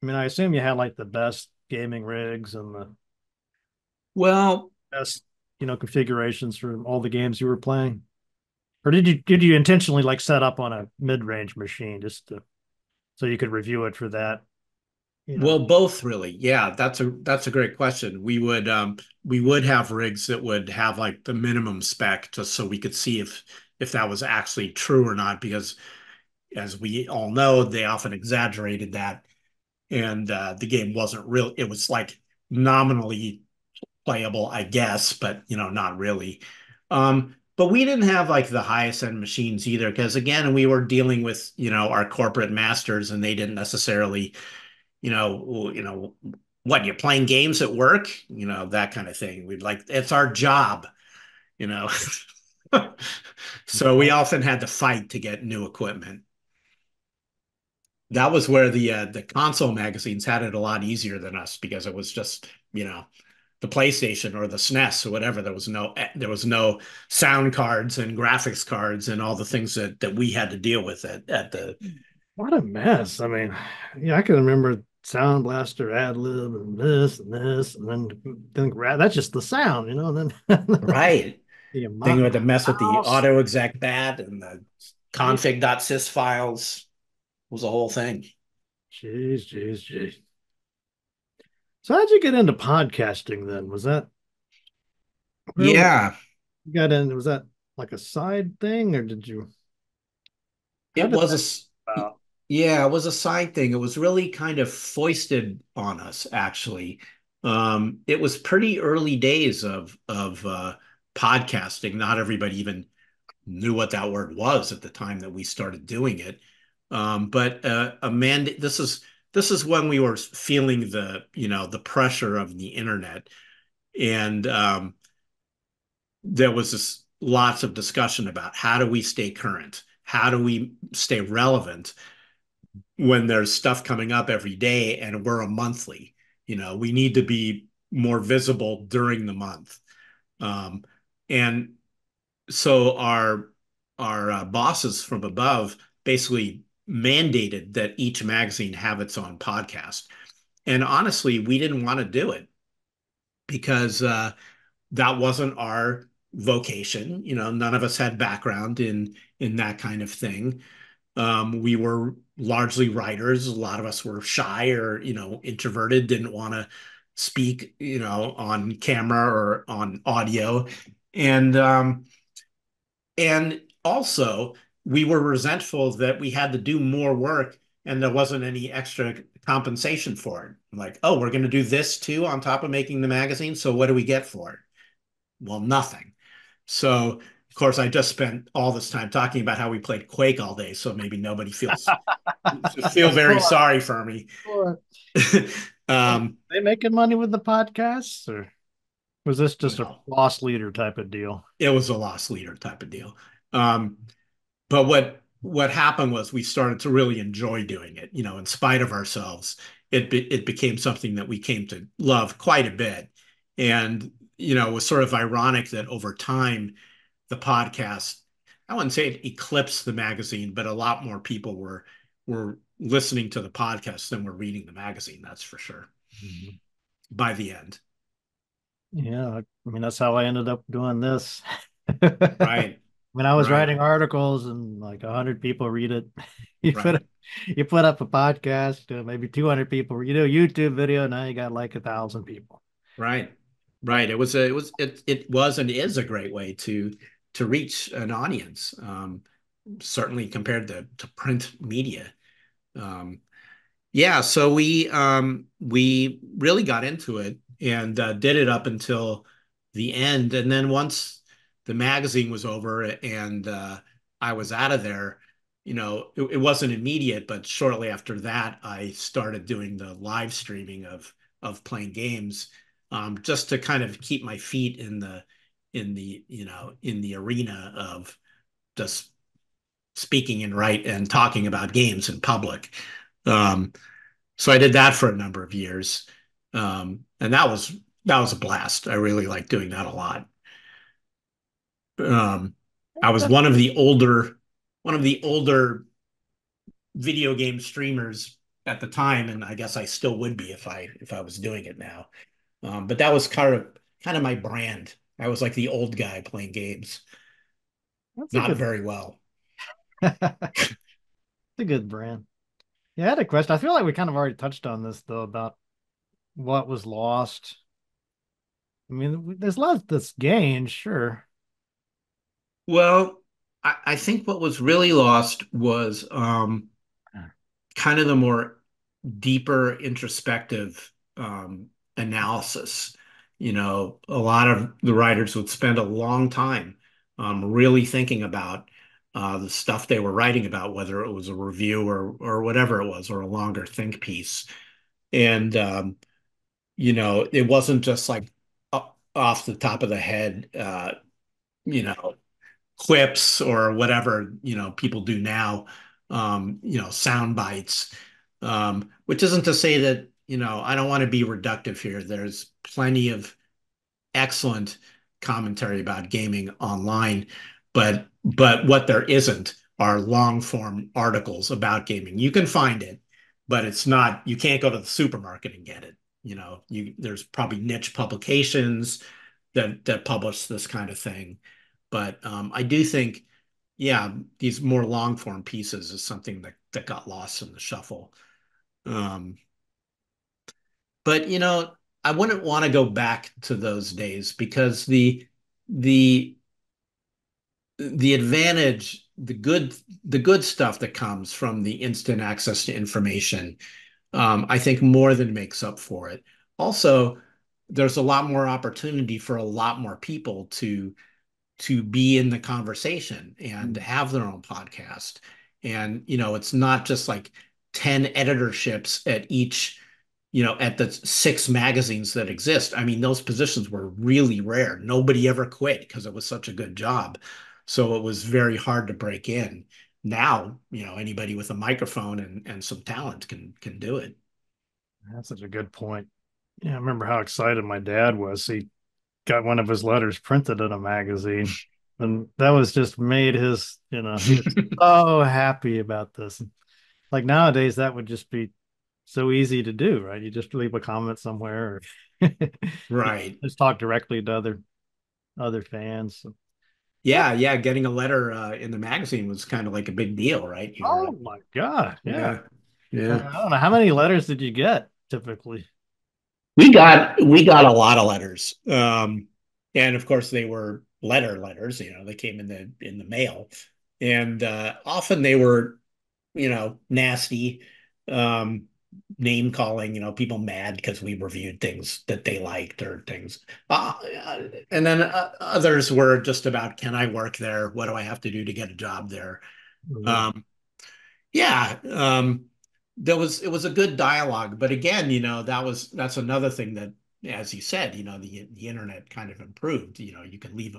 I mean, I assume you had like the best gaming rigs and the best, you know, configurations for all the games you were playing. Or did you intentionally like set up on a mid-range machine just so you could review it for that? You know? Well, both really. Yeah, that's a great question. We would have rigs that would have like the minimum spec just so we could see if that was actually true or not, because as we all know, they often exaggerated that, and the game wasn't real. It was like nominally playable, I guess, but, you know, not really. But we didn't have like the highest end machines either, because again, we were dealing with, you know, our corporate masters, and they didn't necessarily, you know, what, you're playing games at work, you know, that kind of thing. We'd like, it's our job, you know. So we often had to fight to get new equipment. That was where the console magazines had it a lot easier than us, because it was just, you know, the PlayStation or the SNES or whatever. There was no sound cards and graphics cards and all the things that we had to deal with at the. What a mess! I mean, yeah, I can remember Sound Blaster, AdLib, and this, and then that's just the sound, you know. And then right, then you had to mess with the auto exec that and the config.sys files. Was the whole thing. Jeez. So how'd you get into podcasting then? Was that? Yeah. You got in, was that like a side thing, or did you? It was a side thing. It was really kind of foisted on us, actually. It was pretty early days of podcasting. Not everybody even knew what that word was at the time that we started doing it. But Amanda, this is when we were feeling the pressure of the internet, and there was this, lots of discussion about how do we stay current? How do we stay relevant when there's stuff coming up every day and we're a monthly? You know, we need to be more visible during the month. And so our bosses from above basically mandated that each magazine have its own podcast. And honestly, we didn't want to do it because that wasn't our vocation. You know, none of us had background in that kind of thing. We were largely writers. A lot of us were shy or, you know, introverted, didn't want to speak, you know, on camera or on audio. And also we were resentful that we had to do more work and there wasn't any extra compensation for it. I'm like, oh, we're going to do this too on top of making the magazine. So what do we get for it? Well, nothing. So of course, I just spent all this time talking about how we played Quake all day, so maybe nobody feels feel very sorry for me. Sure. Are they making money with the podcasts, or was this just a loss leader type of deal? It was a loss leader type of deal. But what happened was we started to really enjoy doing it. You know, in spite of ourselves, it became something that we came to love quite a bit. And you know, it was sort of ironic that over time, the podcast, I wouldn't say it eclipsed the magazine, but a lot more people were listening to the podcast than were reading the magazine. That's for sure. Mm-hmm. By the end. Yeah. I mean, that's how I ended up doing this. Right. When I was writing articles and like 100 people read it, you put up a podcast, maybe 200 people, you do a YouTube video. Now you got like 1,000 people. Right. Right. It was and is a great way to reach an audience, certainly compared to print media. So we really got into it and did it up until the end. And then once the magazine was over and I was out of there, you know, it wasn't immediate, but shortly after that, I started doing the live streaming of playing games. Just to kind of keep my feet in the arena of just speaking and talking about games in public. So I did that for a number of years, and that was a blast. I really liked doing that a lot. I was one of the older video game streamers at the time, and I guess I still would be if I was doing it now. But that was kind of my brand. I was like the old guy playing games. Not very well. It's a good brand. Yeah, I had a question. I feel like we kind of already touched on this, though, about what was lost. I mean, there's lots that's gained, sure. Well, I think what was really lost was kind of the more deeper, introspective analysis. You know, a lot of the writers would spend a long time really thinking about the stuff they were writing about, whether it was a review or whatever it was, or a longer think piece. And you know, it wasn't just like off the top of the head, you know, quips or whatever, you know, people do now, you know, sound bites, which isn't to say that, you know, I don't want to be reductive here. There's plenty of excellent commentary about gaming online, but what there isn't are long-form articles about gaming. You can find it, but it's not, you can't go to the supermarket and get it. You know, there's probably niche publications that publish this kind of thing. But I do think, yeah, these more long-form pieces is something that got lost in the shuffle. But, you know, I wouldn't want to go back to those days because the advantage, the good stuff that comes from the instant access to information, I think more than makes up for it. Also, there's a lot more opportunity for a lot more people to be in the conversation and to have their own podcast. And, you know, it's not just like 10 editorships at each at the 6 magazines that exist. I mean, those positions were really rare. Nobody ever quit because it was such a good job. So it was very hard to break in. Now, anybody with a microphone and some talent can do it. That's such a good point. Yeah, I remember how excited my dad was. He got one of his letters printed in a magazine, and that was just made his, he was so happy about this. Like nowadays, that would just be so easy to do, right? You just leave a comment somewhere, or right? Just talk directly to other fans. So. Yeah. Getting a letter in the magazine was kind of like a big deal, right? Oh my God! Yeah. I don't know, how many letters did you get typically? We got a lot of letters, and of course they were letters. They came in the mail, and often they were, nasty, name calling. People mad because we reviewed things that they liked or things. And then others were just about, can I work there? What do I have to do to get a job there? Mm-hmm. It was a good dialogue, but again, that's another thing that, as you said, the internet kind of improved. You can leave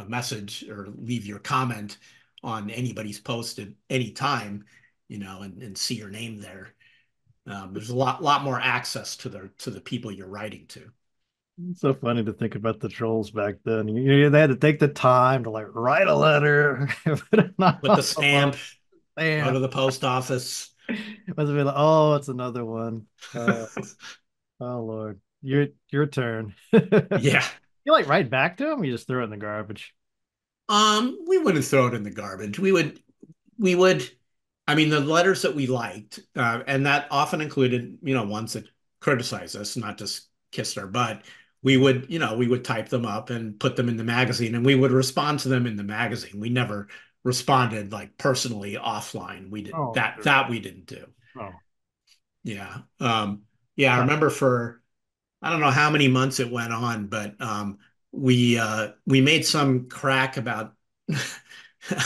a message or leave your comment on anybody's post at any time, and see your name there. There's a lot more access to the people you're writing to. It's so funny to think about the trolls back then. They had to take the time to write a letter, put the stamp, go to the post office. It must have been like, oh, it's another one. Oh Lord, your turn. Yeah, you write back to them. Or you just throw it in the garbage. We wouldn't throw it in the garbage. We would. I mean, the letters that we liked, and that often included, ones that criticized us, not just kissed our butt. We would type them up and put them in the magazine, and we would respond to them in the magazine. We never responded personally offline. We did that we didn't do. Oh, yeah, yeah. I remember for I don't know how many months it went on, but we made some crack about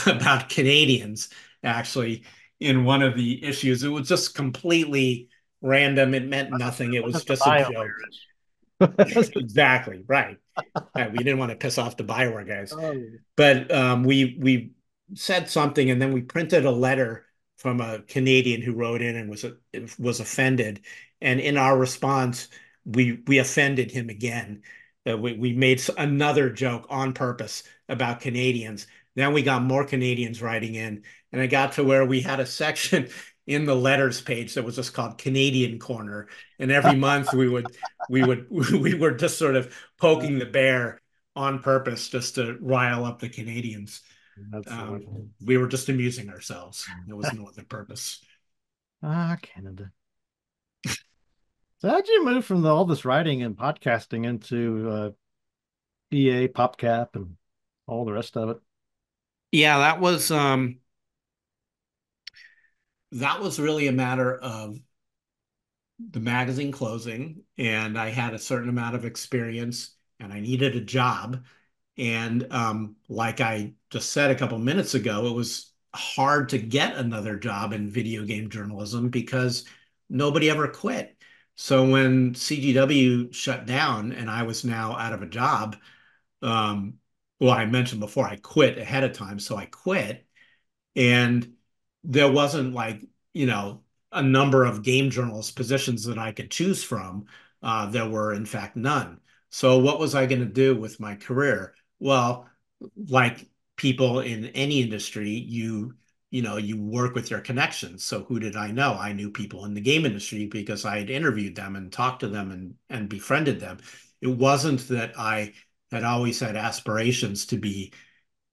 about Canadians actually. In one of the issues, it was just completely random. It meant nothing. It was just a joke. Exactly right. We didn't want to piss off the Bioware guys, but we said something, and then we printed a letter from a Canadian who wrote in and was offended. And in our response, we offended him again. We made another joke on purpose about Canadians. Then we got more Canadians writing in, and it got to where we had a section in the letters page that was just called Canadian Corner. And every month we were just sort of poking the bear on purpose just to rile up the Canadians. We were just amusing ourselves. There was no other purpose. Ah, Canada. So how'd you move from all this writing and podcasting into EA, PopCap, and all the rest of it? Yeah, that was really a matter of the magazine closing, and I had a certain amount of experience, and I needed a job. And like I just said a couple minutes ago, it was hard to get another job in video game journalism because nobody ever quit. So when CGW shut down and I was now out of a job, well, I mentioned before I quit ahead of time, so I quit, and there wasn't a number of game journalist positions that I could choose from. There were, in fact, none. So what was I going to do with my career? Well, like people in any industry, you work with your connections. So who did I know? I knew people in the game industry because I had interviewed them and talked to them and befriended them. It wasn't that I had always had aspirations to be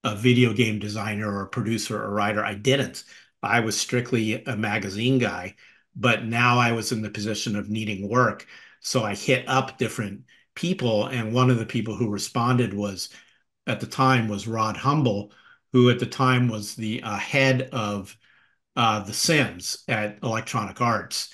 a video game designer or a producer or writer. I didn't. I was strictly a magazine guy, but now I was in the position of needing work. So I hit up different people. And one of the people who responded at the time was Rod Humble, who at the time was the head of The Sims at Electronic Arts.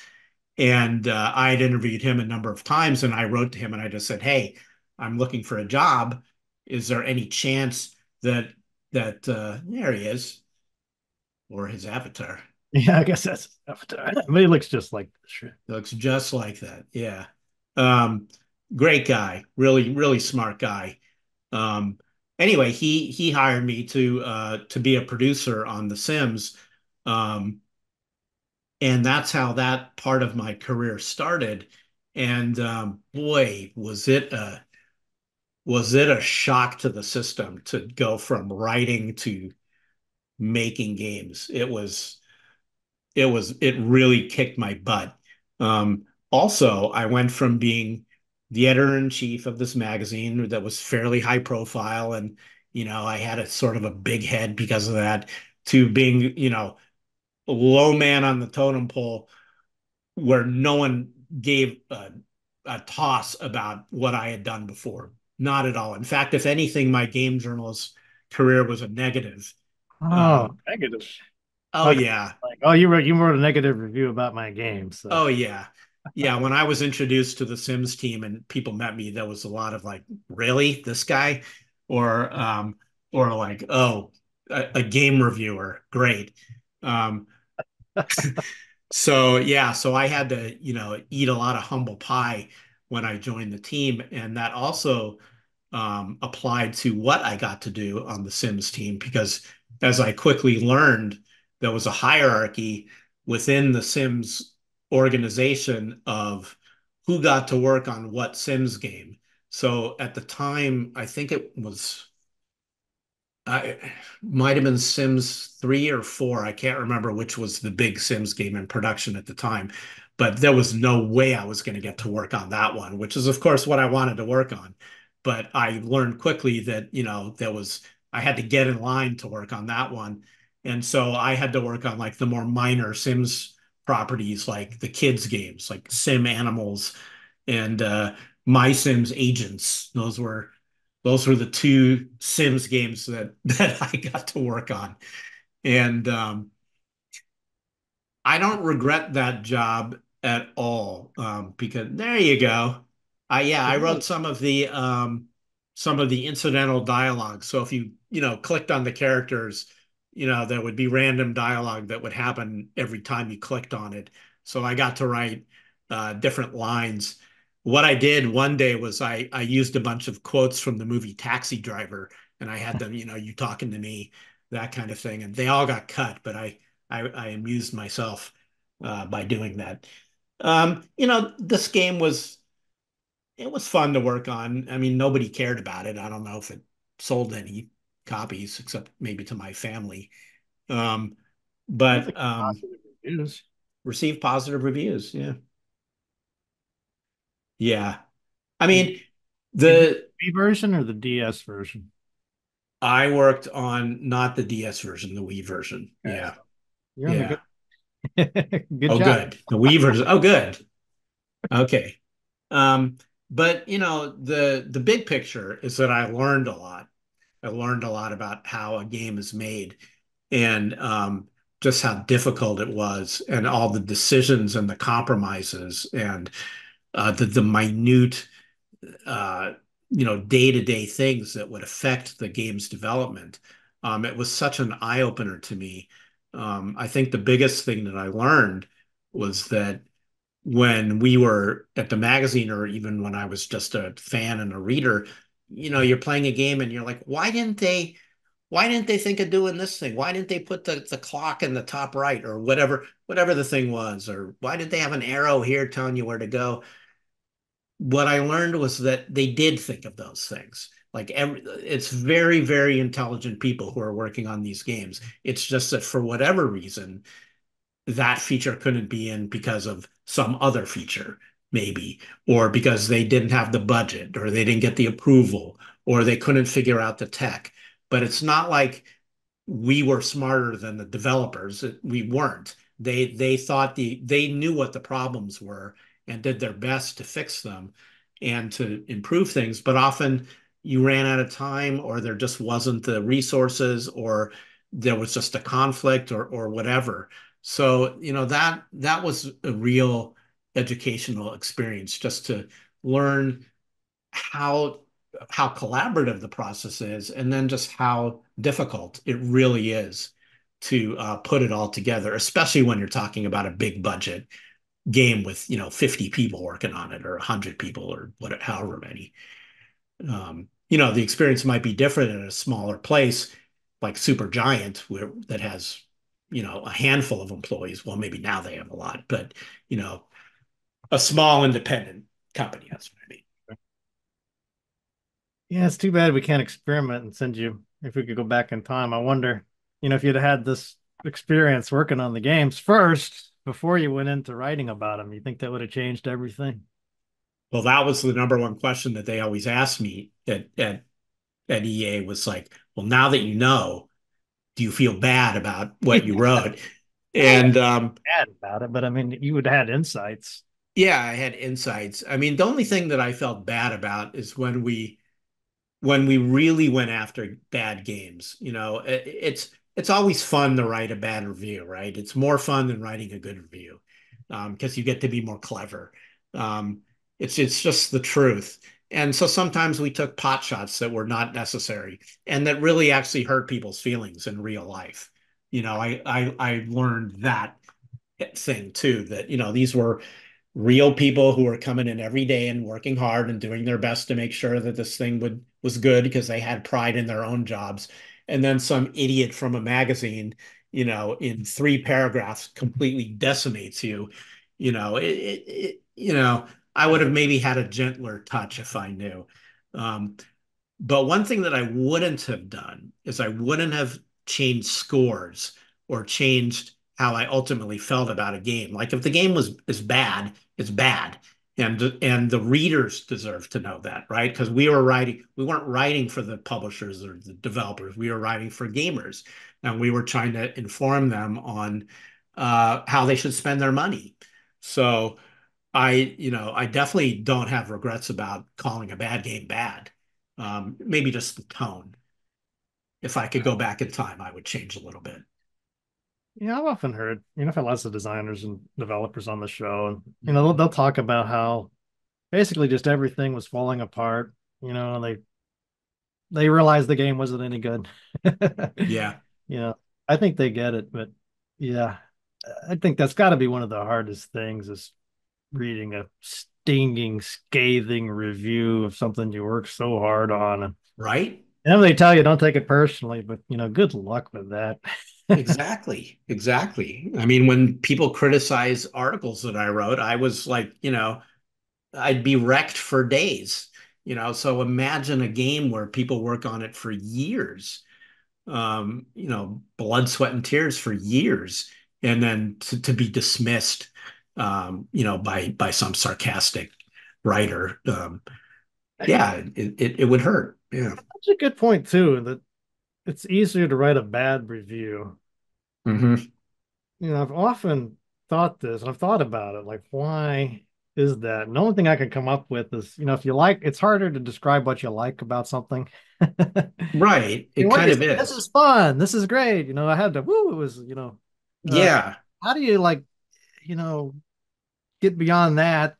And I had interviewed him a number of times, and I wrote to him and I just said, hey, I'm looking for a job. Is there any chance that there he is, or his avatar? Yeah, I guess that's enough time. But he looks just like shit. Looks just like that. Yeah. Great guy. Really, really smart guy. Anyway, he hired me to be a producer on The Sims. And that's how that part of my career started. And boy, was it a shock to the system to go from writing to making games. It really kicked my butt. Also, I went from being the editor-in-chief of this magazine that was fairly high profile, and I had a sort of a big head because of that, to being a low man on the totem pole, where no one gave a toss about what I had done before. Not at all. In fact, if anything, my game journalist career was a negative. Oh, negative. Oh, like, yeah. Like, oh, you wrote a negative review about my game. So. Oh, yeah. Yeah, when I was introduced to the Sims team and people met me, there was a lot of like, really, this guy? Or like, oh, a game reviewer, great. So I had to, eat a lot of humble pie when I joined the team. And that also applied to what I got to do on the Sims team, because as I quickly learned, there was a hierarchy within the Sims organization of who got to work on what Sims game. So at the time, I think it was, I might have been Sims 3 or 4. I can't remember which was the big Sims game in production at the time, but there was no way I was going to get to work on that one, which is, of course, what I wanted to work on. But I learned quickly that, I had to get in line to work on that one. And so I had to work on like the more minor Sims properties, like the kids games, like Sim Animals and My Sims Agents. Those were the two Sims games that I got to work on. And I don't regret that job at all, because there you go. I wrote some of the incidental dialogue. So if you, clicked on the characters, there would be random dialogue that would happen every time you clicked on it. So I got to write different lines. What I did one day was I used a bunch of quotes from the movie Taxi Driver, and I had them, you talking to me, that kind of thing. And they all got cut, but I amused myself by doing that. This game was fun to work on. I mean, nobody cared about it. I don't know if it sold any copies, except maybe to my family. Received positive reviews, yeah. Yeah. I mean, the Wii version or the DS version? I worked on not the DS version, the Wii version. Okay. Yeah. You're good job. Good. The Wii version. Oh, good. Okay. But, the big picture is that I learned a lot. I learned a lot about how a game is made and just how difficult it was, and all the decisions and the compromises and the minute, day-to-day things that would affect the game's development. It was such an eye-opener to me. I think the biggest thing that I learned was that when we were at the magazine, or even when I was just a fan and a reader, you're playing a game and you're like, why didn't they think of doing this thing? Why didn't they put the clock in the top right, or whatever the thing was, or why did they have an arrow here telling you where to go? What I learned was that they did think of those things. Like it's very, very intelligent people who are working on these games. It's just that for whatever reason, that feature couldn't be in because of some other feature, maybe, or because they didn't have the budget, or they didn't get the approval, or they couldn't figure out the tech. But it's not like we were smarter than the developers. We weren't. They knew what the problems were and did their best to fix them and to improve things. But often you ran out of time, or there just wasn't the resources, or there was just a conflict, or whatever. So, that was a real educational experience, just to learn how collaborative the process is, and then just how difficult it really is. to put it all together, especially when you're talking about a big budget game with, 50 people working on it, or 100 people, or whatever, however many. The experience might be different in a smaller place like Supergiant, where that has, a handful of employees. Well, maybe now they have a lot, but, a small independent company. That's what I mean. Yeah, it's too bad we can't experiment and send you, if we could go back in time. I wonder, if you'd had this experience working on the games first before you went into writing about them, you think that would have changed everything? Well, that was the number one question that they always asked me at EA, was like, well, now that do you feel bad about what you wrote? And bad about it, but I mean, you would have had insights. Yeah, I had insights. I mean, the only thing that I felt bad about is when we really went after bad games. It's always fun to write a bad review, right? It's more fun than writing a good review, because you get to be more clever. It's just the truth. And so sometimes we took pot shots that were not necessary and that really actually hurt people's feelings in real life. I learned that thing too, that, these were real people who were coming in every day and working hard and doing their best to make sure that this thing was good, because they had pride in their own jobs. And then some idiot from a magazine, in 3 paragraphs completely decimates you. I would have maybe had a gentler touch if I knew. But one thing that I wouldn't have done is I wouldn't have changed scores or changed how I ultimately felt about a game. Like, if the game is bad, it's bad. And the readers deserve to know that, right? Because we weren't writing for the publishers or the developers. We were writing for gamers. And we were trying to inform them on how they should spend their money. So I definitely don't have regrets about calling a bad game bad. Maybe just the tone. If I could go back in time, I would change a little bit. Yeah, I've often heard, from lots of designers and developers on the show, and, they'll talk about how basically just everything was falling apart. They realized the game wasn't any good. Yeah. I think they get it, but yeah, I think that's got to be one of the hardest things, is reading a stinging, scathing review of something you work so hard on. Right. And they tell you don't take it personally, but good luck with that. Exactly. I mean, when people criticize articles that I wrote, I was like, I'd be wrecked for days. So imagine a game where people work on it for years, blood, sweat, and tears for years, and then to be dismissed by some sarcastic writer. It would hurt. Yeah, that's a good point too, that it's easier to write a bad review. Mm-hmm. I've often thought this, and I've thought about it, like, why is that? And the only thing I could come up with is, if you like, it's harder to describe what you like about something. Right. It kind of is. This is fun. This is great. I had to, it was, yeah. How do you like, get beyond that?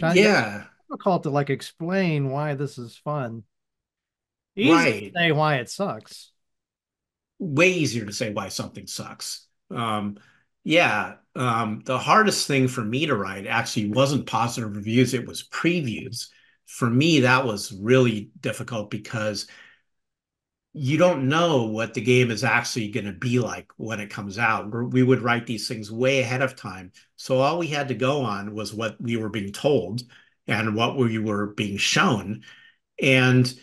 Difficult to like explain why this is fun. Easy to say why it sucks. Way easier to say why something sucks. The hardest thing for me to write actually wasn't positive reviews, it was previews. For me, that was really difficult, because you don't know what the game is actually going to be like when it comes out. We would write these things way ahead of time. So all we had to go on was what we were being told and what we were being shown. And,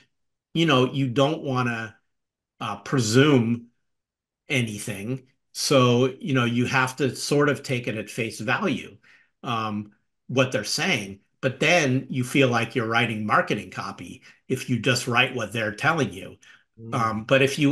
you don't want to presume anything. So, you have to sort of take it at face value, what they're saying. But then you feel like you're writing marketing copy if you just write what they're telling you. Mm-hmm. But if you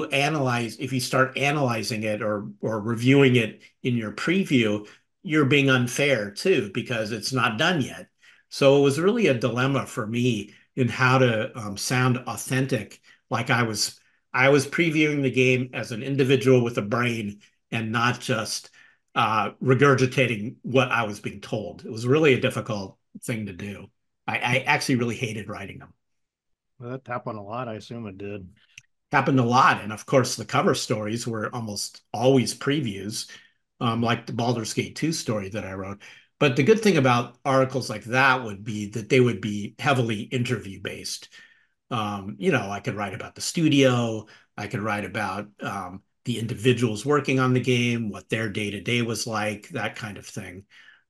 start analyzing it or reviewing it in your preview, you're being unfair too, because it's not done yet. So it was really a dilemma for me in how to sound authentic. Like, I was previewing the game as an individual with a brain and not just regurgitating what I was being told. It was really a difficult thing to do. I actually really hated writing them. Well, that happened a lot. I assume it did. happened a lot. And of course, the cover stories were almost always previews, like the Baldur's Gate 2 story that I wrote. But the good thing about articles like that would be that they would be heavily interview-based. You know, I could write about the studio. I could write about the individuals working on the game, what their day-to-day was like, that kind of thing.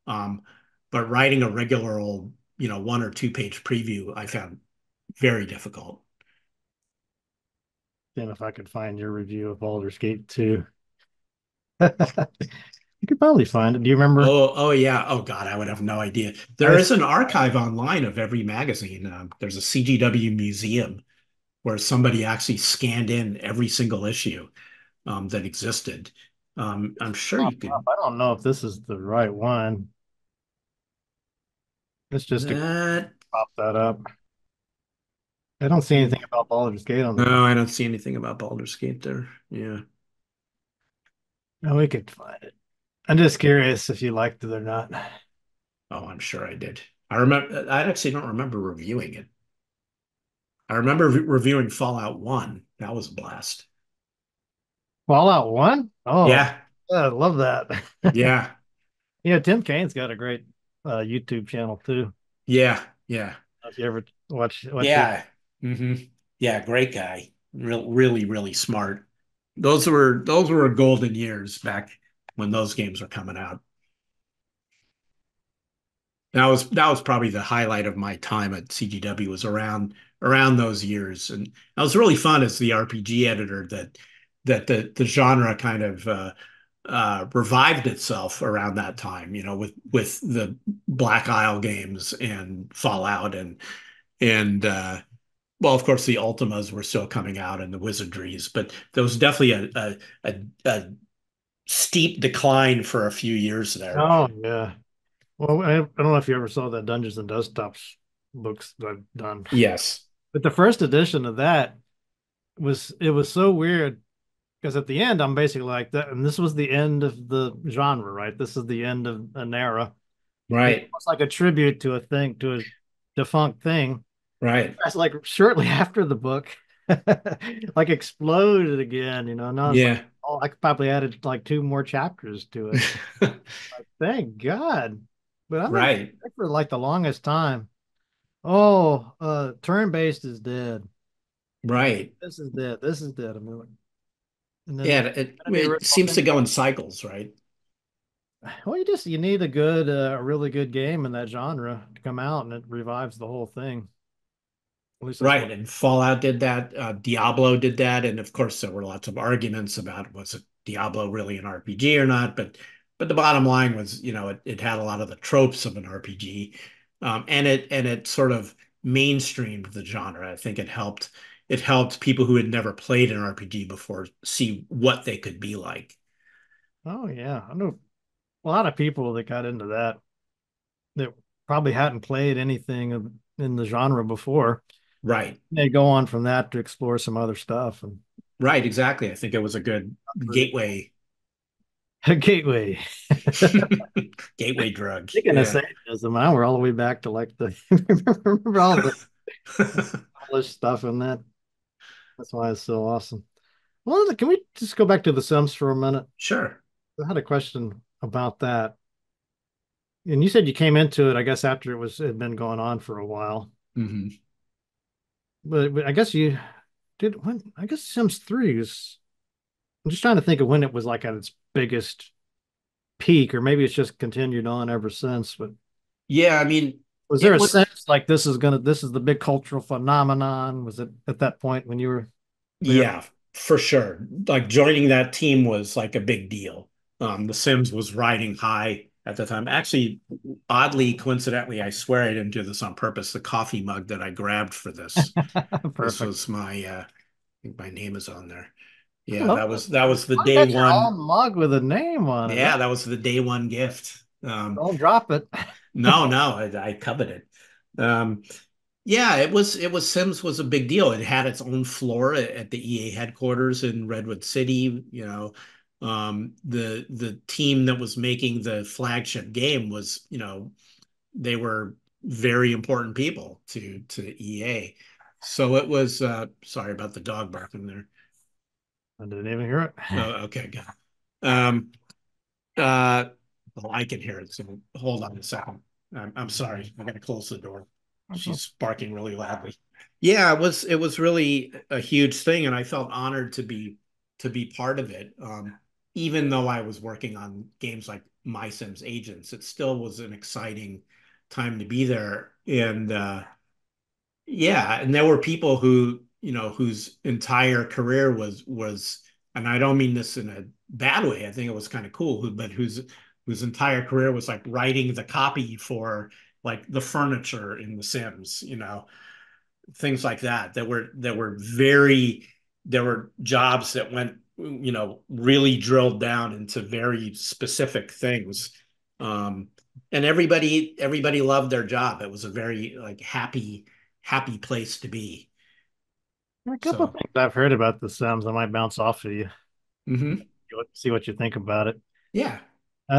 But writing a regular old, you know, 1- or 2-page preview, I found very difficult. Then if I could find your review of Baldur's Gate 2. You could probably find it. Do you remember? Oh, yeah. Oh, God, I would have no idea. There is an archive online of every magazine. There's a CGW museum where somebody actually scanned in every single issue that existed. I'm sure you could. I don't know if this is the right one. It's just to pop that up. I don't see anything about Baldur's Gate on there. No, I don't see anything about Baldur's Gate there. Yeah. No, we could find it. I'm just curious if you liked it or not. Oh, I'm sure I did. I remember. I actually don't remember reviewing it. I remember reviewing Fallout 1. That was a blast. Fallout 1? Oh, yeah. I love that. Yeah. Yeah, Tim Kane's got a great YouTube channel, too. Yeah, yeah. If you ever watch yeah. Mm-hmm. Yeah, great guy. Really, really smart. Those were golden years back when those games were coming out. That was probably the highlight of my time at CGW, was around those years. And that was really fun as the RPG editor, that the genre kind of revived itself around that time, you know, with the Black Isle games and Fallout and well, of course, the Ultimas were still coming out and the Wizardries, but there was definitely a steep decline for a few years there. Oh, yeah. Well, I don't know if you ever saw that Dungeons and Desktops books that I've done. Yes. But the first edition of that was so weird, because at the end, I'm basically like that. And this was the end of the genre, right? This is the end of an era. Right. It's like a tribute to a thing, to a defunct thing. Right. That's like shortly after the book, like exploded again, you know. And I was like, oh, I probably added like 2 more chapters to it. Like, thank God. But I right for like the longest time. Oh, turn-based is dead. Right. This is dead. This is dead. I'm like, and then it seems to go in cycles, right? Well, you need a really good game in that genre to come out, and it revives the whole thing. Right, and Fallout did that, Diablo did that, and of course there were lots of arguments about was it Diablo really an RPG or not, but the bottom line was, you know, it had a lot of the tropes of an RPG, and it sort of mainstreamed the genre. I think it helped people who had never played an RPG before see what they could be like. Oh yeah, I know a lot of people that got into that that probably hadn't played anything in the genre before. Right. They go on from that to explore some other stuff. And right, exactly. I think it was a good gateway. A gateway. Gateway drug. Speaking of sadism, we're all the way back to like the remember all the Polish stuff in that. That's why it's so awesome. Well, can we just go back to The Sims for a minute? Sure. I had a question about that. And you said you came into it, I guess, after it had been going on for a while. Mm-hmm. But I guess you did when I guess Sims 3 is. I'm just trying to think of when it was like at its biggest peak, or maybe it's just continued on ever since. But yeah, I mean, was there a sense like this is the big cultural phenomenon? Was it at that point when you were? There? Yeah, for sure. Like joining that team was like a big deal. The Sims was riding high at the time. Actually, oddly, coincidentally, I swear I didn't do this on purpose. The coffee mug that I grabbed for this, this was my. I think my name is on there. Yeah, that was the day one mug with a name on it. Yeah, that was the day one gift. Don't drop it. No, I covet it. Yeah, it was Sims was a big deal. It had its own floor at the EA headquarters in Redwood City. You know. The team that was making the flagship game was, you know, they were very important people to EA. So it was, sorry about the dog barking there. I didn't even hear it. Oh, okay, good. Well, I can hear it, so hold on a second. I'm sorry. I'm going to close the door. She's barking really loudly. Yeah, it was really a huge thing, and I felt honored to be part of it. Even though I was working on games like My Sims Agents, it still was an exciting time to be there. And yeah, and there were people who, whose entire career was, and I don't mean this in a bad way, I think it was kind of cool, but whose entire career was like writing the copy for like the furniture in The Sims, things like that. There were jobs that went, really drilled down into very specific things. And everybody loved their job. It was a very like happy place to be. A couple of things I've heard about The Sims, I might bounce off of you. Mm-hmm. See what you think about it. Yeah.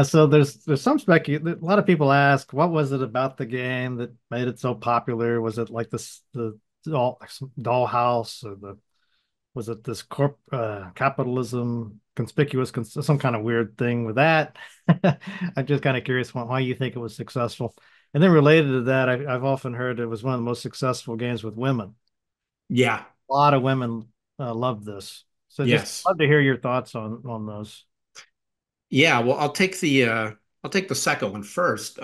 So there's some speculation. A lot of people ask, what was it about the game that made it so popular? Was it like the dollhouse, or was it this capitalism, conspicuous, some kind of weird thing with that? I'm just kind of curious why you think it was successful. And then related to that, I've often heard it was one of the most successful games with women. Yeah. A lot of women love this. So just love to hear your thoughts on those. Yeah, well, I'll take the second one first.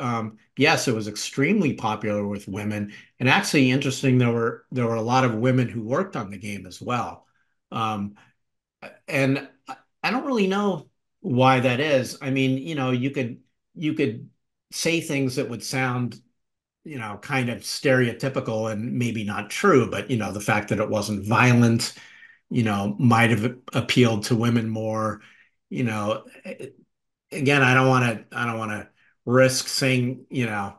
Yes, it was extremely popular with women, and actually interesting. There were a lot of women who worked on the game as well, and I don't really know why that is. I mean, you could say things that would sound, kind of stereotypical and maybe not true, but the fact that it wasn't violent, might have appealed to women more. Again, I don't want to risk saying, I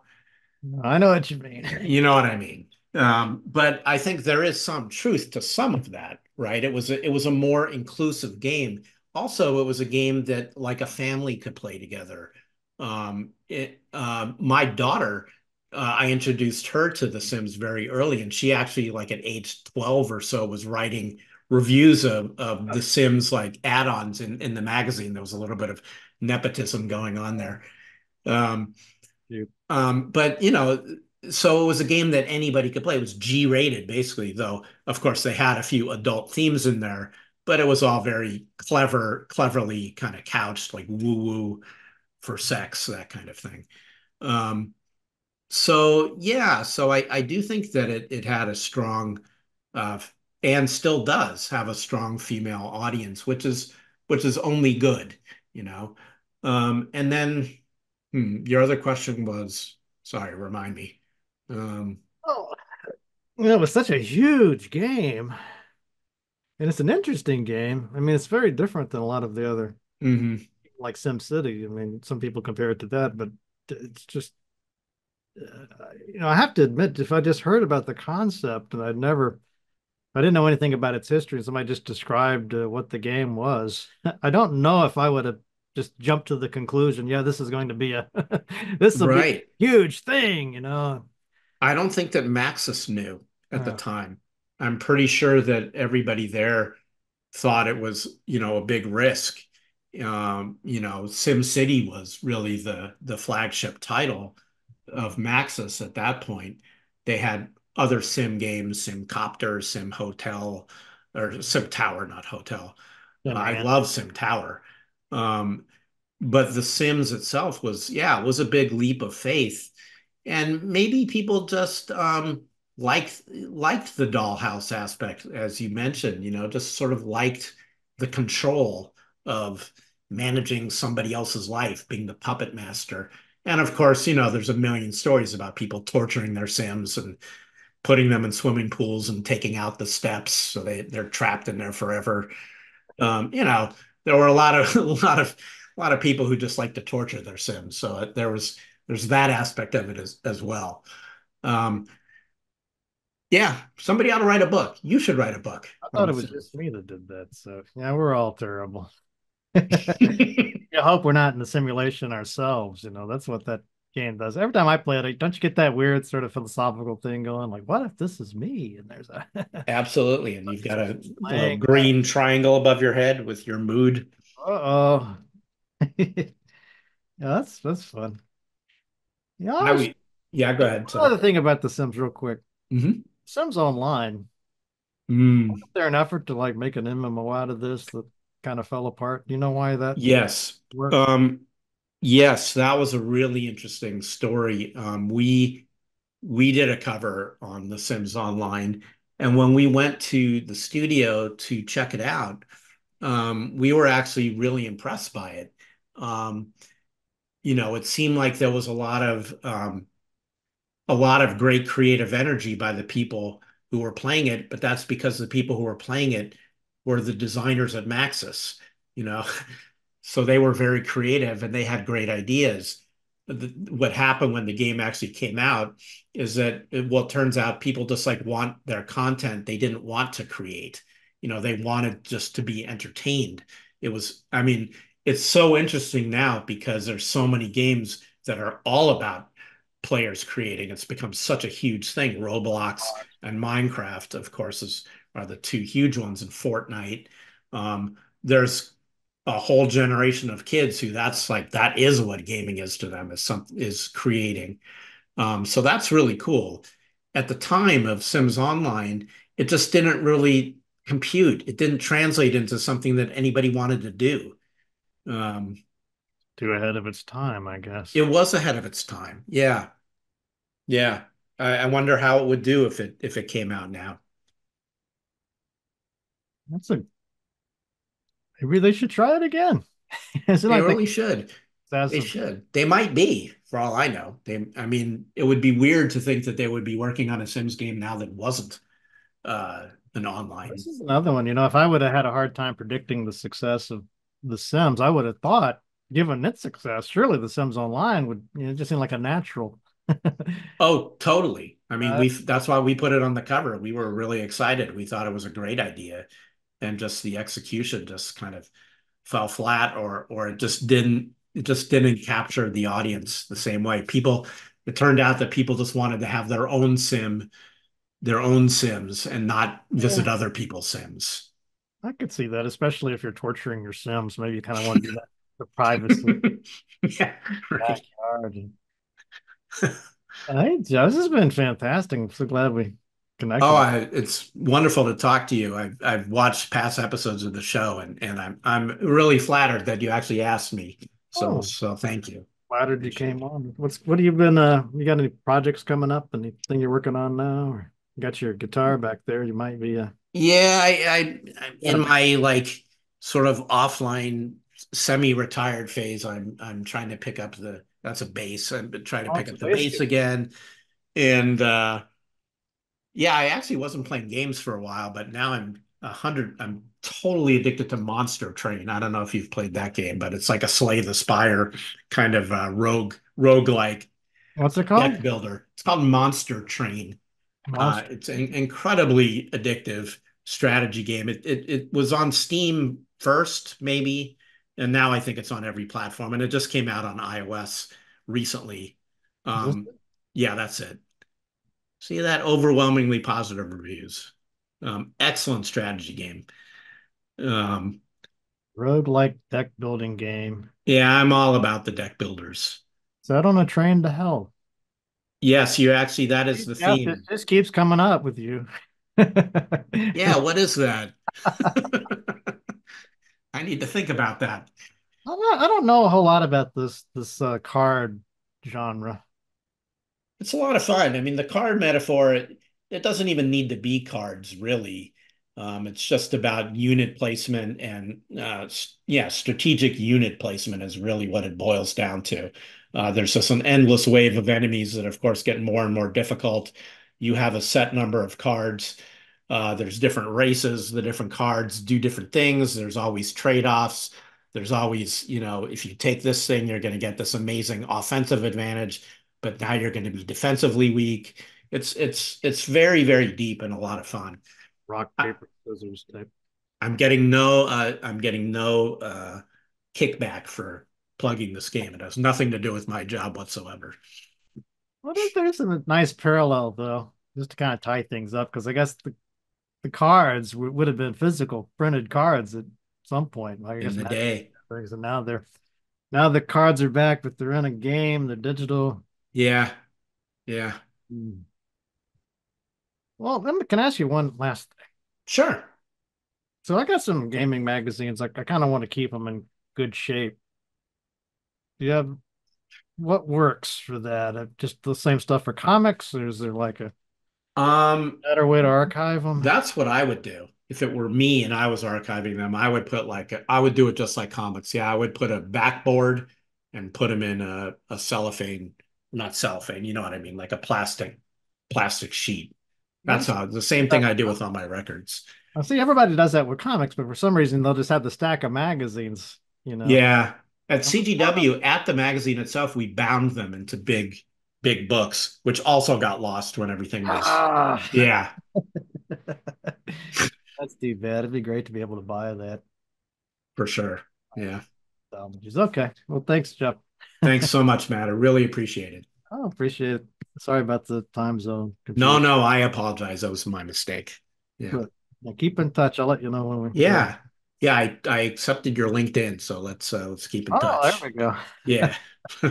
know what you mean. You know what I mean? But I think there is some truth to some of that, right? It was a more inclusive game. Also, it was a game that like a family could play together. My daughter, I introduced her to The Sims very early, and she actually like at age 12 or so was writing reviews of The Sims like add-ons in the magazine. There was a little bit of nepotism going on there. But, so it was a game that anybody could play. It was G-rated, basically, though, of course, they had a few adult themes in there, but it was all very cleverly kind of couched, like woo-woo for sex, that kind of thing. So I do think that it had a strong... and still does have a strong female audience, which is only good, And then your other question was, sorry, remind me. It was such a huge game, and it's an interesting game. I mean, it's very different than a lot of the other, like Sim City. I mean, some people compare it to that, but it's just, I have to admit, if I just heard about the concept and I didn't know anything about its history, and somebody just described what the game was, I don't know if I would have just jumped to the conclusion, this is going to be a this will be a huge thing, I don't think that Maxis knew at the time. I'm pretty sure that everybody there thought it was, a big risk. Sim City was really the flagship title of Maxis at that point. They had other sim games, Sim Copter, Sim Hotel, or Sim Tower, not Hotel. Yeah, I love Sim Tower. But The Sims itself was a big leap of faith. And maybe people just liked the dollhouse aspect, as you mentioned, just sort of liked the control of managing somebody else's life, being the puppet master. And of course, there's a million stories about people torturing their Sims and putting them in swimming pools and taking out the steps so they're trapped in there forever. There were a lot of people who just like to torture their Sims. So there's that aspect of it as well. Somebody ought to write a book. You should write a book. I thought it was just me that did that. So yeah, we're all terrible. I hope we're not in the simulation ourselves. That's what that game does. Every time I play it, don't you get that weird sort of philosophical thing going? Like, what if this is me? And there's a absolutely, and you've got a little green triangle above your head with your mood. Uh-oh. Yeah, that's fun. Yeah, go ahead. Another thing about The Sims, real quick. Mm-hmm. Sims Online. Mm. Was there an effort to like make an MMO out of this that kind of fell apart? Do you know why that? Yes. Worked? Yes, that was a really interesting story. We did a cover on The Sims Online, and when we went to the studio to check it out, we were actually really impressed by it. It seemed like there was a lot of great creative energy by the people who were playing it, but that's because the people who were playing it were the designers at Maxis, So they were very creative and they had great ideas. What happened when the game actually came out is that, turns out people just like want their content. They didn't want to create, they wanted just to be entertained. It's so interesting now because there's so many games that are all about players creating. It's become such a huge thing. Roblox and Minecraft, of course, are the two huge ones, and Fortnite. There's a whole generation of kids who that is what gaming is to them, is creating. So that's really cool. At the time of Sims Online, it just didn't really compute. It didn't translate into something that anybody wanted to do. Too ahead of its time, I guess. It was ahead of its time. Yeah. Yeah. I wonder how it would do if it came out now. Maybe they should try it again. They really should. They should. They might be, for all I know. It would be weird to think that they would be working on a Sims game now that wasn't an online. This is another one. If I would have had a hard time predicting the success of The Sims, I would have thought, given its success, surely The Sims Online would just seem like a natural. Oh, totally. That's why we put it on the cover. We were really excited. We thought it was a great idea. And just the execution just kind of fell flat, or it just didn't capture the audience the same way. It turned out that people just wanted to have their own sim, their own Sims, and not visit other people's Sims. I could see that, especially if you're torturing your Sims. Maybe you kind of want to do that for privacy. Yeah, right. Backyard. Hey, Joe, this has been fantastic. I'm so glad we connected. It's wonderful to talk to you. I've watched past episodes of the show, and I'm really flattered that you actually asked me. So thank you. Flattered you came on. What have you been? You got any projects coming up? Anything you're working on now? Or you got your guitar back there? You might be. Yeah, I'm in my sort of offline semi-retired phase. I'm trying to pick up that's a bass. I've been trying to pick up the bass again, and I actually wasn't playing games for a while, but now I'm totally addicted to Monster Train. I don't know if you've played that game, but it's like a Slay the Spire kind of roguelike. What's it called? Deck builder. It's called Monster Train. It's an incredibly addictive strategy game. It was on Steam first, maybe, and now I think it's on every platform. And it just came out on iOS recently. That's it. See that? Overwhelmingly positive reviews. Excellent strategy game. Roguelike deck building game. Yeah, I'm all about the deck builders. So I don't know, Train to Hell. Yes, you actually, that is the theme. It just keeps coming up with you. Yeah, what is that? I need to think about that. I don't know a whole lot about this card genre. It's a lot of fun. The card metaphor, it doesn't even need to be cards, really. It's just about unit placement, and strategic unit placement is really what it boils down to. There's just an endless wave of enemies that, of course, get more and more difficult. You have a set number of cards. There's different races. The different cards do different things. There's always trade-offs. There's always, if you take this thing, you're going to get this amazing offensive advantage, but now you're going to be defensively weak. It's very, very deep and a lot of fun. Rock, paper, scissors type. I'm getting no kickback for plugging this game. It has nothing to do with my job whatsoever. Well, there's a nice parallel, though, just to kind of tie things up, because I guess the cards would have been physical printed cards at some point. Like in the day. Things, and now the cards are back, but they're in a game. They're digital. Yeah. Yeah. Mm. Well, I can ask you one last thing. Sure. So I got some gaming magazines. Like I kind of want to keep them in good shape. Do you have what works for that? Just the same stuff for comics, or is there like a better way to archive them? That's what I would do if it were me and I was archiving them. I would put I would do it just like comics. Yeah, I would put a backboard and put them in a cellophane, not cellophane. You know what I mean? Like a plastic sheet. That's how the same thing I do with all my records. I see everybody does that with comics, but for some reason they'll just have the stack of magazines, you know. Yeah. At CGW, at the magazine itself, we bound them into big books, which also got lost when everything was yeah. That's too bad. It'd be great to be able to buy that. For sure. Yeah. Okay. Well, thanks, Jeff. Thanks so much, Matt. I really appreciate it. Oh, appreciate it. Sorry about the time zone confusion. No, I apologize. That was my mistake. Yeah. Good. Now keep in touch. I'll let you know when we're Yeah, I accepted your LinkedIn, so let's keep in touch. Oh, there we go. Yeah. All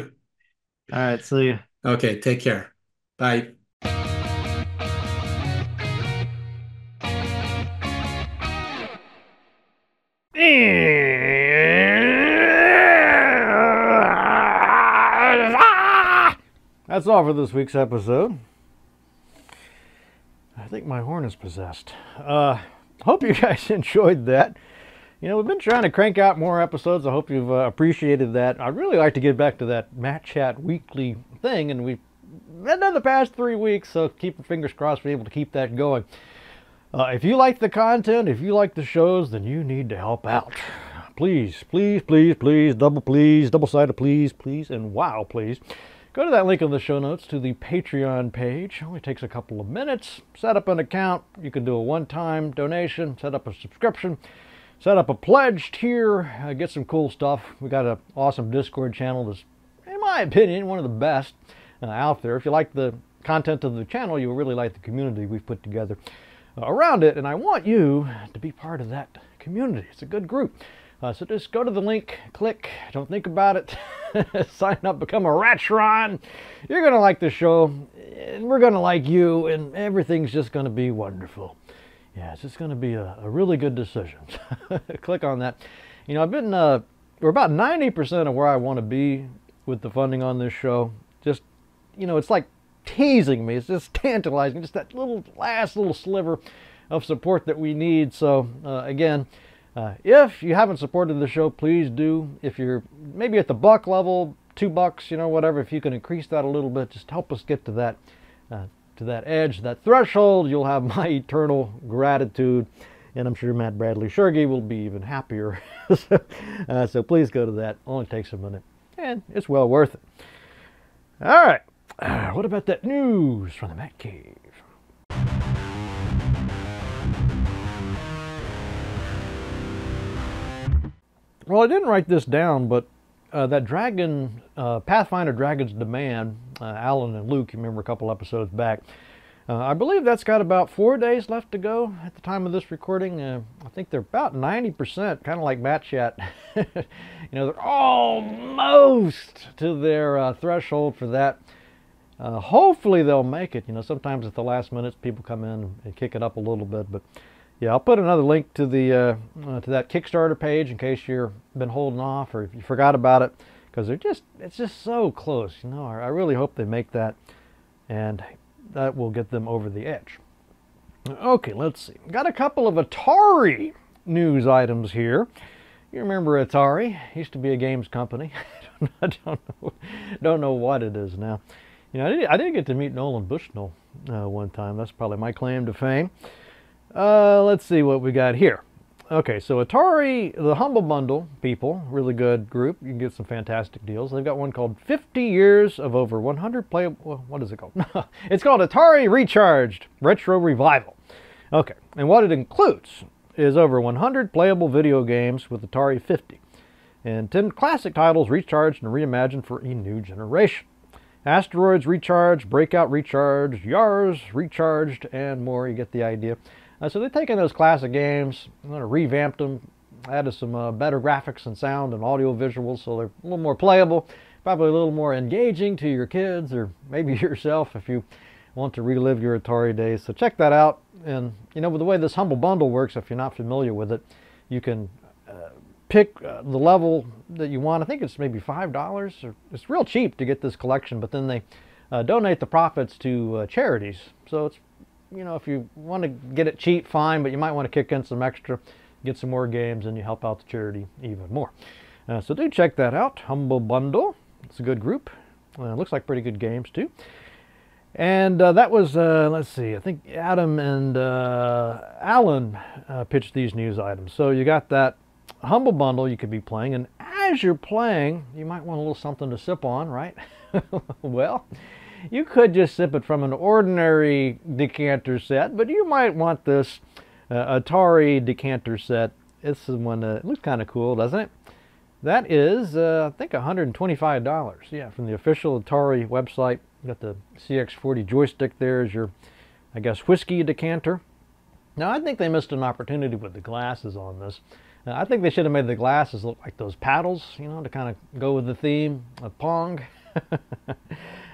right, see you. Okay, take care. Bye. That's all for this week's episode. I think my horn is possessed. Hope you guys enjoyed that. You know, we've been trying to crank out more episodes. I hope you've appreciated that. I'd really like to get back to that Matt Chat weekly thing, and we've been in the past 3 weeks, so keep your fingers crossed we're able to keep that going. If you like the content, if you like the shows, then you need to help out. Please, please, please, please, double-sided please, and wow, please. Go to that link in the show notes to the Patreon page. It only takes a couple of minutes. Set up an account. You can do a one-time donation, set up a subscription. Set up a pledge tier, get some cool stuff. We got an awesome Discord channel that's, in my opinion, one of the best out there. If you like the content of the channel, you'll really like the community we've put together around it. And I want you to be part of that community. It's a good group. So just go to the link, click, don't think about it, sign up, become a Ratron. You're going to like the show, and we're going to like you, and everything's just going to be wonderful. Yeah, it's just going to be a really good decision. Click on that. You know, I've been, we're about 90% of where I want to be with the funding on this show. Just, you know, it's like teasing me. It's just tantalizing. Just that little last little sliver of support that we need. So, again, if you haven't supported the show, please do. If you're maybe at the buck level, $2, you know, whatever, if you can increase that a little bit, just help us get to that that edge, that threshold, you'll have my eternal gratitude, and I'm sure Matt Bradley Shergi will be even happier. So please go to that. Only takes a minute, and it's well worth it. All right, what about that news from the Matt Cave? Well, I didn't write this down, but that Dragon, Pathfinder Dragon's Demand, Alan and Luke, you remember a couple episodes back. I believe that's got about 4 days left to go at the time of this recording. I think they're about 90%, kind of like Matt Chat. You know, they're almost to their threshold for that. Hopefully they'll make it. You know, sometimes at the last minutes people come in and kick it up a little bit, but yeah, I'll put another link to the to that Kickstarter page in case you've been holding off or if you forgot about it, because they're just—it's just so close, you know. I really hope they make that, and that will get them over the edge. Okay, let's see. Got a couple of Atari news items here. You remember Atari? Used to be a games company. I don't know what it is now. You know, I did get to meet Nolan Bushnell one time. That's probably my claim to fame. Let's see what we got here. Okay, so Atari, the Humble Bundle people, really good group. You can get some fantastic deals. They've got one called 50 Years of Over 100 Playable... What is it called? It's called Atari Recharged Retro Revival. Okay, and what it includes is over 100 playable video games with Atari 50. and 10 classic titles recharged and reimagined for a new generation. Asteroids Recharged, Breakout Recharged, Yars Recharged, and more. You get the idea. So they've taken those classic games, revamped them, added some better graphics and sound and audio visuals, so they're a little more playable, probably a little more engaging to your kids or maybe yourself if you want to relive your Atari days. So check that out. And you know, with the way this Humble Bundle works, if you're not familiar with it, you can pick the level that you want. I think it's maybe $5, or it's real cheap to get this collection, but then they donate the profits to charities. So it's, you know, if you want to get it cheap, fine, but you might want to kick in some extra, get some more games, and you help out the charity even more. So do check that out, Humble Bundle. It's a good group. Looks like pretty good games too. And that was, let's see, I think Adam and Alan pitched these news items. So you got that Humble Bundle you could be playing, and as you're playing, you might want a little something to sip on, right? Well, you could just sip it from an ordinary decanter set, but you might want this Atari decanter set. This is one that looks kind of cool, doesn't it? That is, I think, $125. Yeah, from the official Atari website. You got the CX40 joystick there as your, I guess, whiskey decanter. Now, I think they missed an opportunity with the glasses on this. Now, I think they should have made the glasses look like those paddles, you know, to kind of go with the theme of Pong.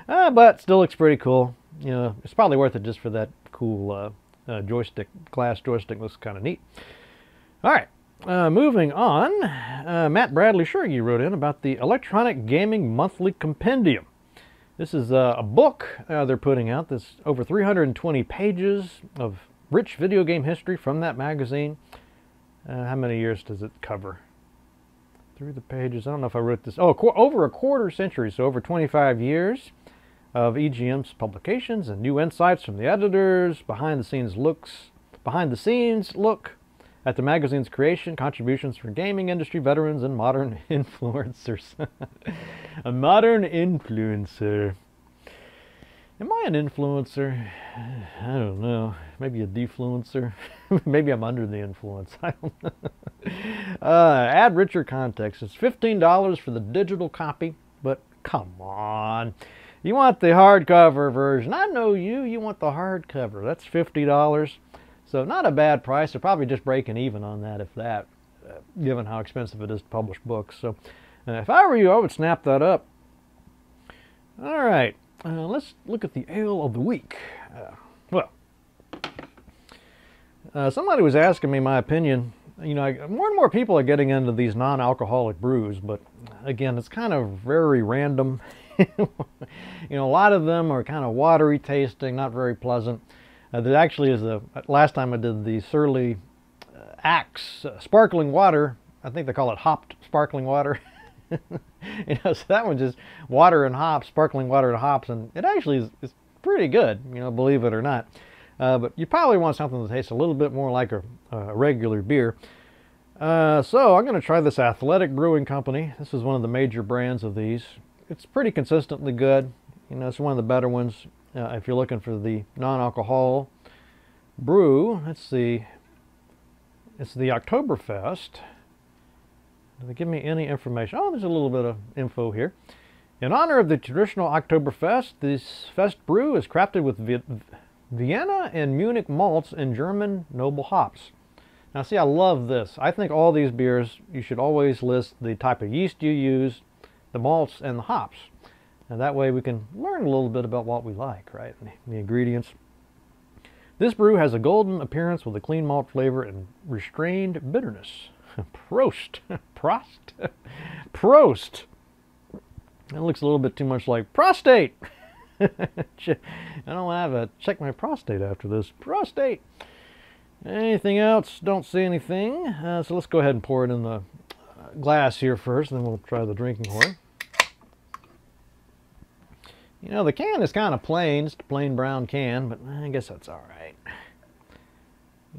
But still looks pretty cool. You know, it's probably worth it just for that cool joystick. Glass joystick looks kind of neat. All right. Moving on, Matt Bradley Shergy wrote in about the Electronic Gaming Monthly Compendium. This is a book they're putting out that's over 320 pages of rich video game history from that magazine. How many years does it cover? Through the pages, I don't know if I wrote this. Oh, over a quarter century, so over 25 years of EGM's publications and new insights from the editors, behind the scenes look at the magazine's creation, contributions for gaming industry veterans, and modern influencers. A modern influencer. Am I an influencer? I don't know. Maybe a defluencer. Maybe I'm under the influence. I don't know. Add richer context. It's $15 for the digital copy, but come on. You want the hardcover version. I know you. You want the hardcover. That's $50. So not a bad price. They're probably just breaking even on that, if that, given how expensive it is to publish books. So if I were you, I would snap that up. All right, let's look at the ale of the week. Somebody was asking me my opinion. You know, more and more people are getting into these non-alcoholic brews, but again, it's kind of very random. You know, a lot of them are kind of watery tasting, not very pleasant. There actually is the last time I did the Surly Axe sparkling water. I think they call it hopped sparkling water. You know, so that one just water and hops, sparkling water and hops, and it actually is pretty good. You know, believe it or not. But you probably want something that tastes a little bit more like a regular beer. So I'm going to try this Athletic Brewing Company. This is one of the major brands of these. It's pretty consistently good. You know, it's one of the better ones. If you're looking for the non-alcohol brew, let's see, it's the Oktoberfest. Did they give me any information? Oh, there's a little bit of info here. In honor of the traditional Oktoberfest, this fest brew is crafted with Vienna and Munich malts and German noble hops. Now, see, I love this. I think all these beers, you should always list the type of yeast you use, the malts, and the hops. And that way we can learn a little bit about what we like, right? The ingredients. This brew has a golden appearance with a clean malt flavor and restrained bitterness. Prost. Prost. Prost. That looks a little bit too much like prostate. I don't have to check my prostate after this. Prostate. Anything else? Don't see anything. So let's go ahead and pour it in the glass here first, and then we'll try the drinking horn. You know, the can is kind of plain, just a plain brown can, but I guess that's all right.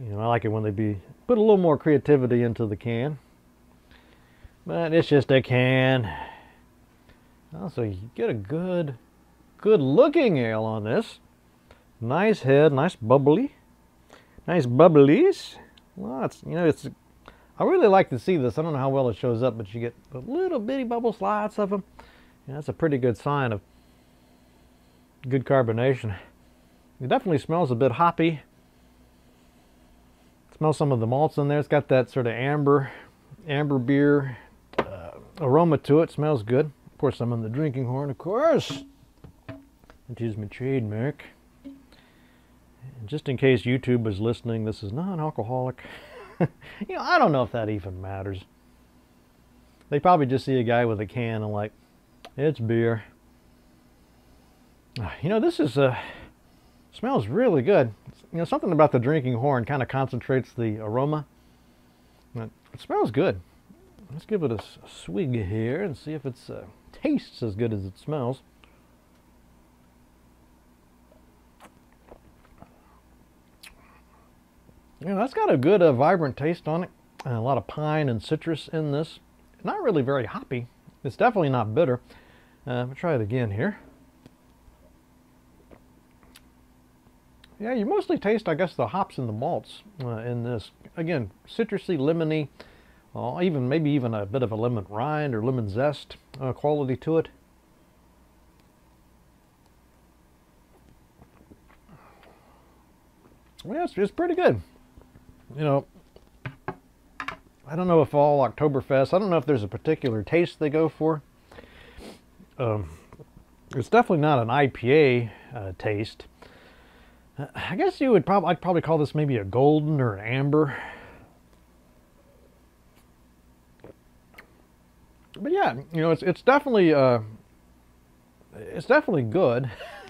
You know, I like it when they put a little more creativity into the can. But it's just a can. Also, you get a good looking ale on this. Nice head, nice bubbly. Nice bubblies. Lots, you know, it's I really like to see this. I don't know how well it shows up, but you get the little bitty bubble slides of them. And that's a pretty good sign of good carbonation. It definitely smells a bit hoppy. Smell some of the malts in there. It's got that sort of amber beer aroma to it. Smells good. Of course, I'm on the drinking horn, of course, which is my trademark. And just in case YouTube was listening, this is non-alcoholic. You know, I don't know if that even matters. They probably just see a guy with a can and like, it's beer. You know, this is smells really good. You know, something about the drinking horn kind of concentrates the aroma. It smells good. Let's give it a swig here and see if it tastes as good as it smells. You know, that's got a good, vibrant taste on it. And a lot of pine and citrus in this. Not really very hoppy. It's definitely not bitter. Let me try it again here. Yeah, you mostly taste, I guess, the hops and the malts in this. Again, citrusy, lemony, even maybe even a bit of a lemon rind or lemon zest quality to it. Yeah, it's pretty good. You know, I don't know if all Oktoberfest, I don't know if there's a particular taste they go for. It's definitely not an IPA taste. I guess you would probably, I'd probably call this maybe a golden or an amber. But yeah, you know, it's definitely good.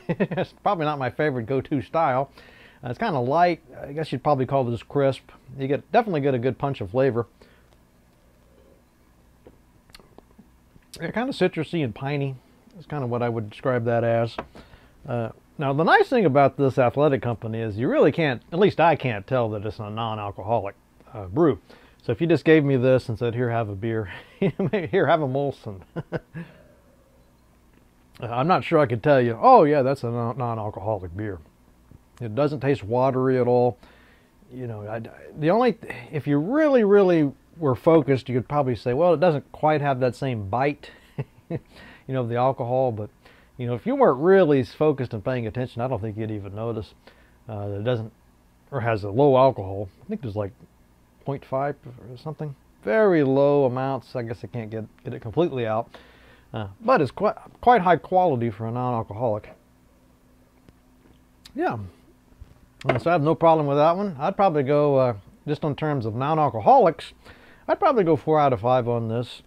It's probably not my favorite go-to style. It's kind of light. I guess you'd probably call this crisp. You get definitely get a good punch of flavor. They're kind of citrusy and piney. That's kind of what I would describe that as. Now, the nice thing about this athletic company is you really can't, at least I can't tell that it's a non-alcoholic brew. So if you just gave me this and said, here, have a beer, here, have a Molson. I'm not sure I could tell you, oh, yeah, that's a non-alcoholic beer. It doesn't taste watery at all. You know, the only, if you really, really were focused, you could probably say, well, it doesn't quite have that same bite, you know, of the alcohol, but you know, if you weren't really focused and paying attention, I don't think you'd even notice that it doesn't, or has a low alcohol. I think there's like 0.5 or something. Very low amounts. I guess I can't get it completely out. But it's quite high quality for a non-alcoholic. Yeah. So I have no problem with that one. I'd probably go, just in terms of non-alcoholics, I'd probably go 4 out of 5 on this.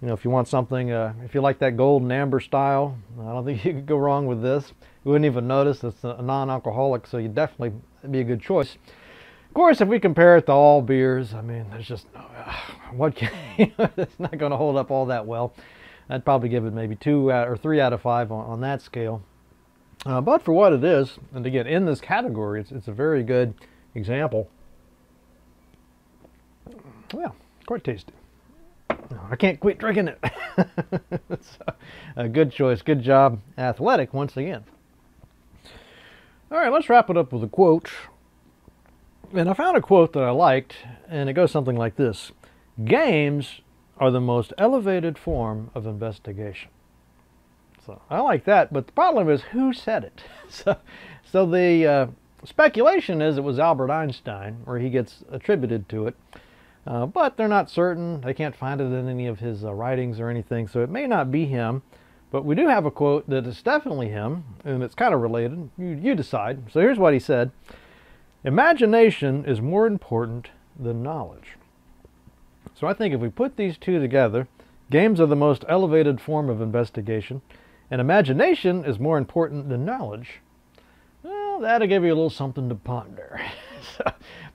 You know, if you want something, if you like that golden amber style, I don't think you could go wrong with this. You wouldn't even notice it's a non-alcoholic, so you'd definitely be a good choice. Of course, if we compare it to all beers, I mean, there's just, what can, you know, it's not going to hold up all that well. I'd probably give it maybe 2 or 3 out of 5 on that scale. But for what it is, and again, in this category, it's a very good example. Well, quite tasty. I can't quit drinking it. So, a good choice. Good job, Athletic, once again. All right, let's wrap it up with a quote. And I found a quote that I liked, and it goes something like this. Games are the most elevated form of investigation. So I like that, but the problem is who said it. So the speculation is it was Albert Einstein, where he gets attributed to it. But they're not certain. They can't find it in any of his writings or anything, so it may not be him. But we do have a quote that is definitely him, and it's kind of related. You decide. So here's what he said. Imagination is more important than knowledge. So I think if we put these two together, games are the most elevated form of investigation, and imagination is more important than knowledge. Well, that'll give you a little something to ponder. So,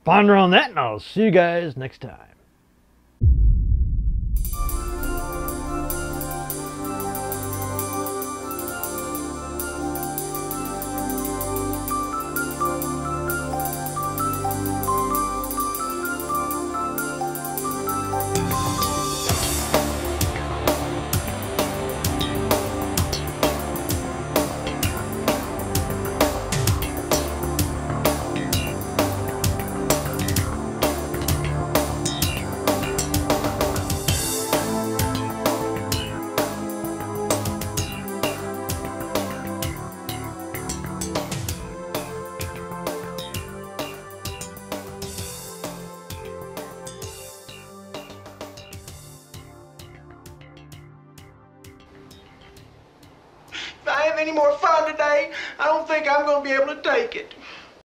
ponder on that, and I'll see you guys next time. any more fun today. I don't think I'm going to be able to take it.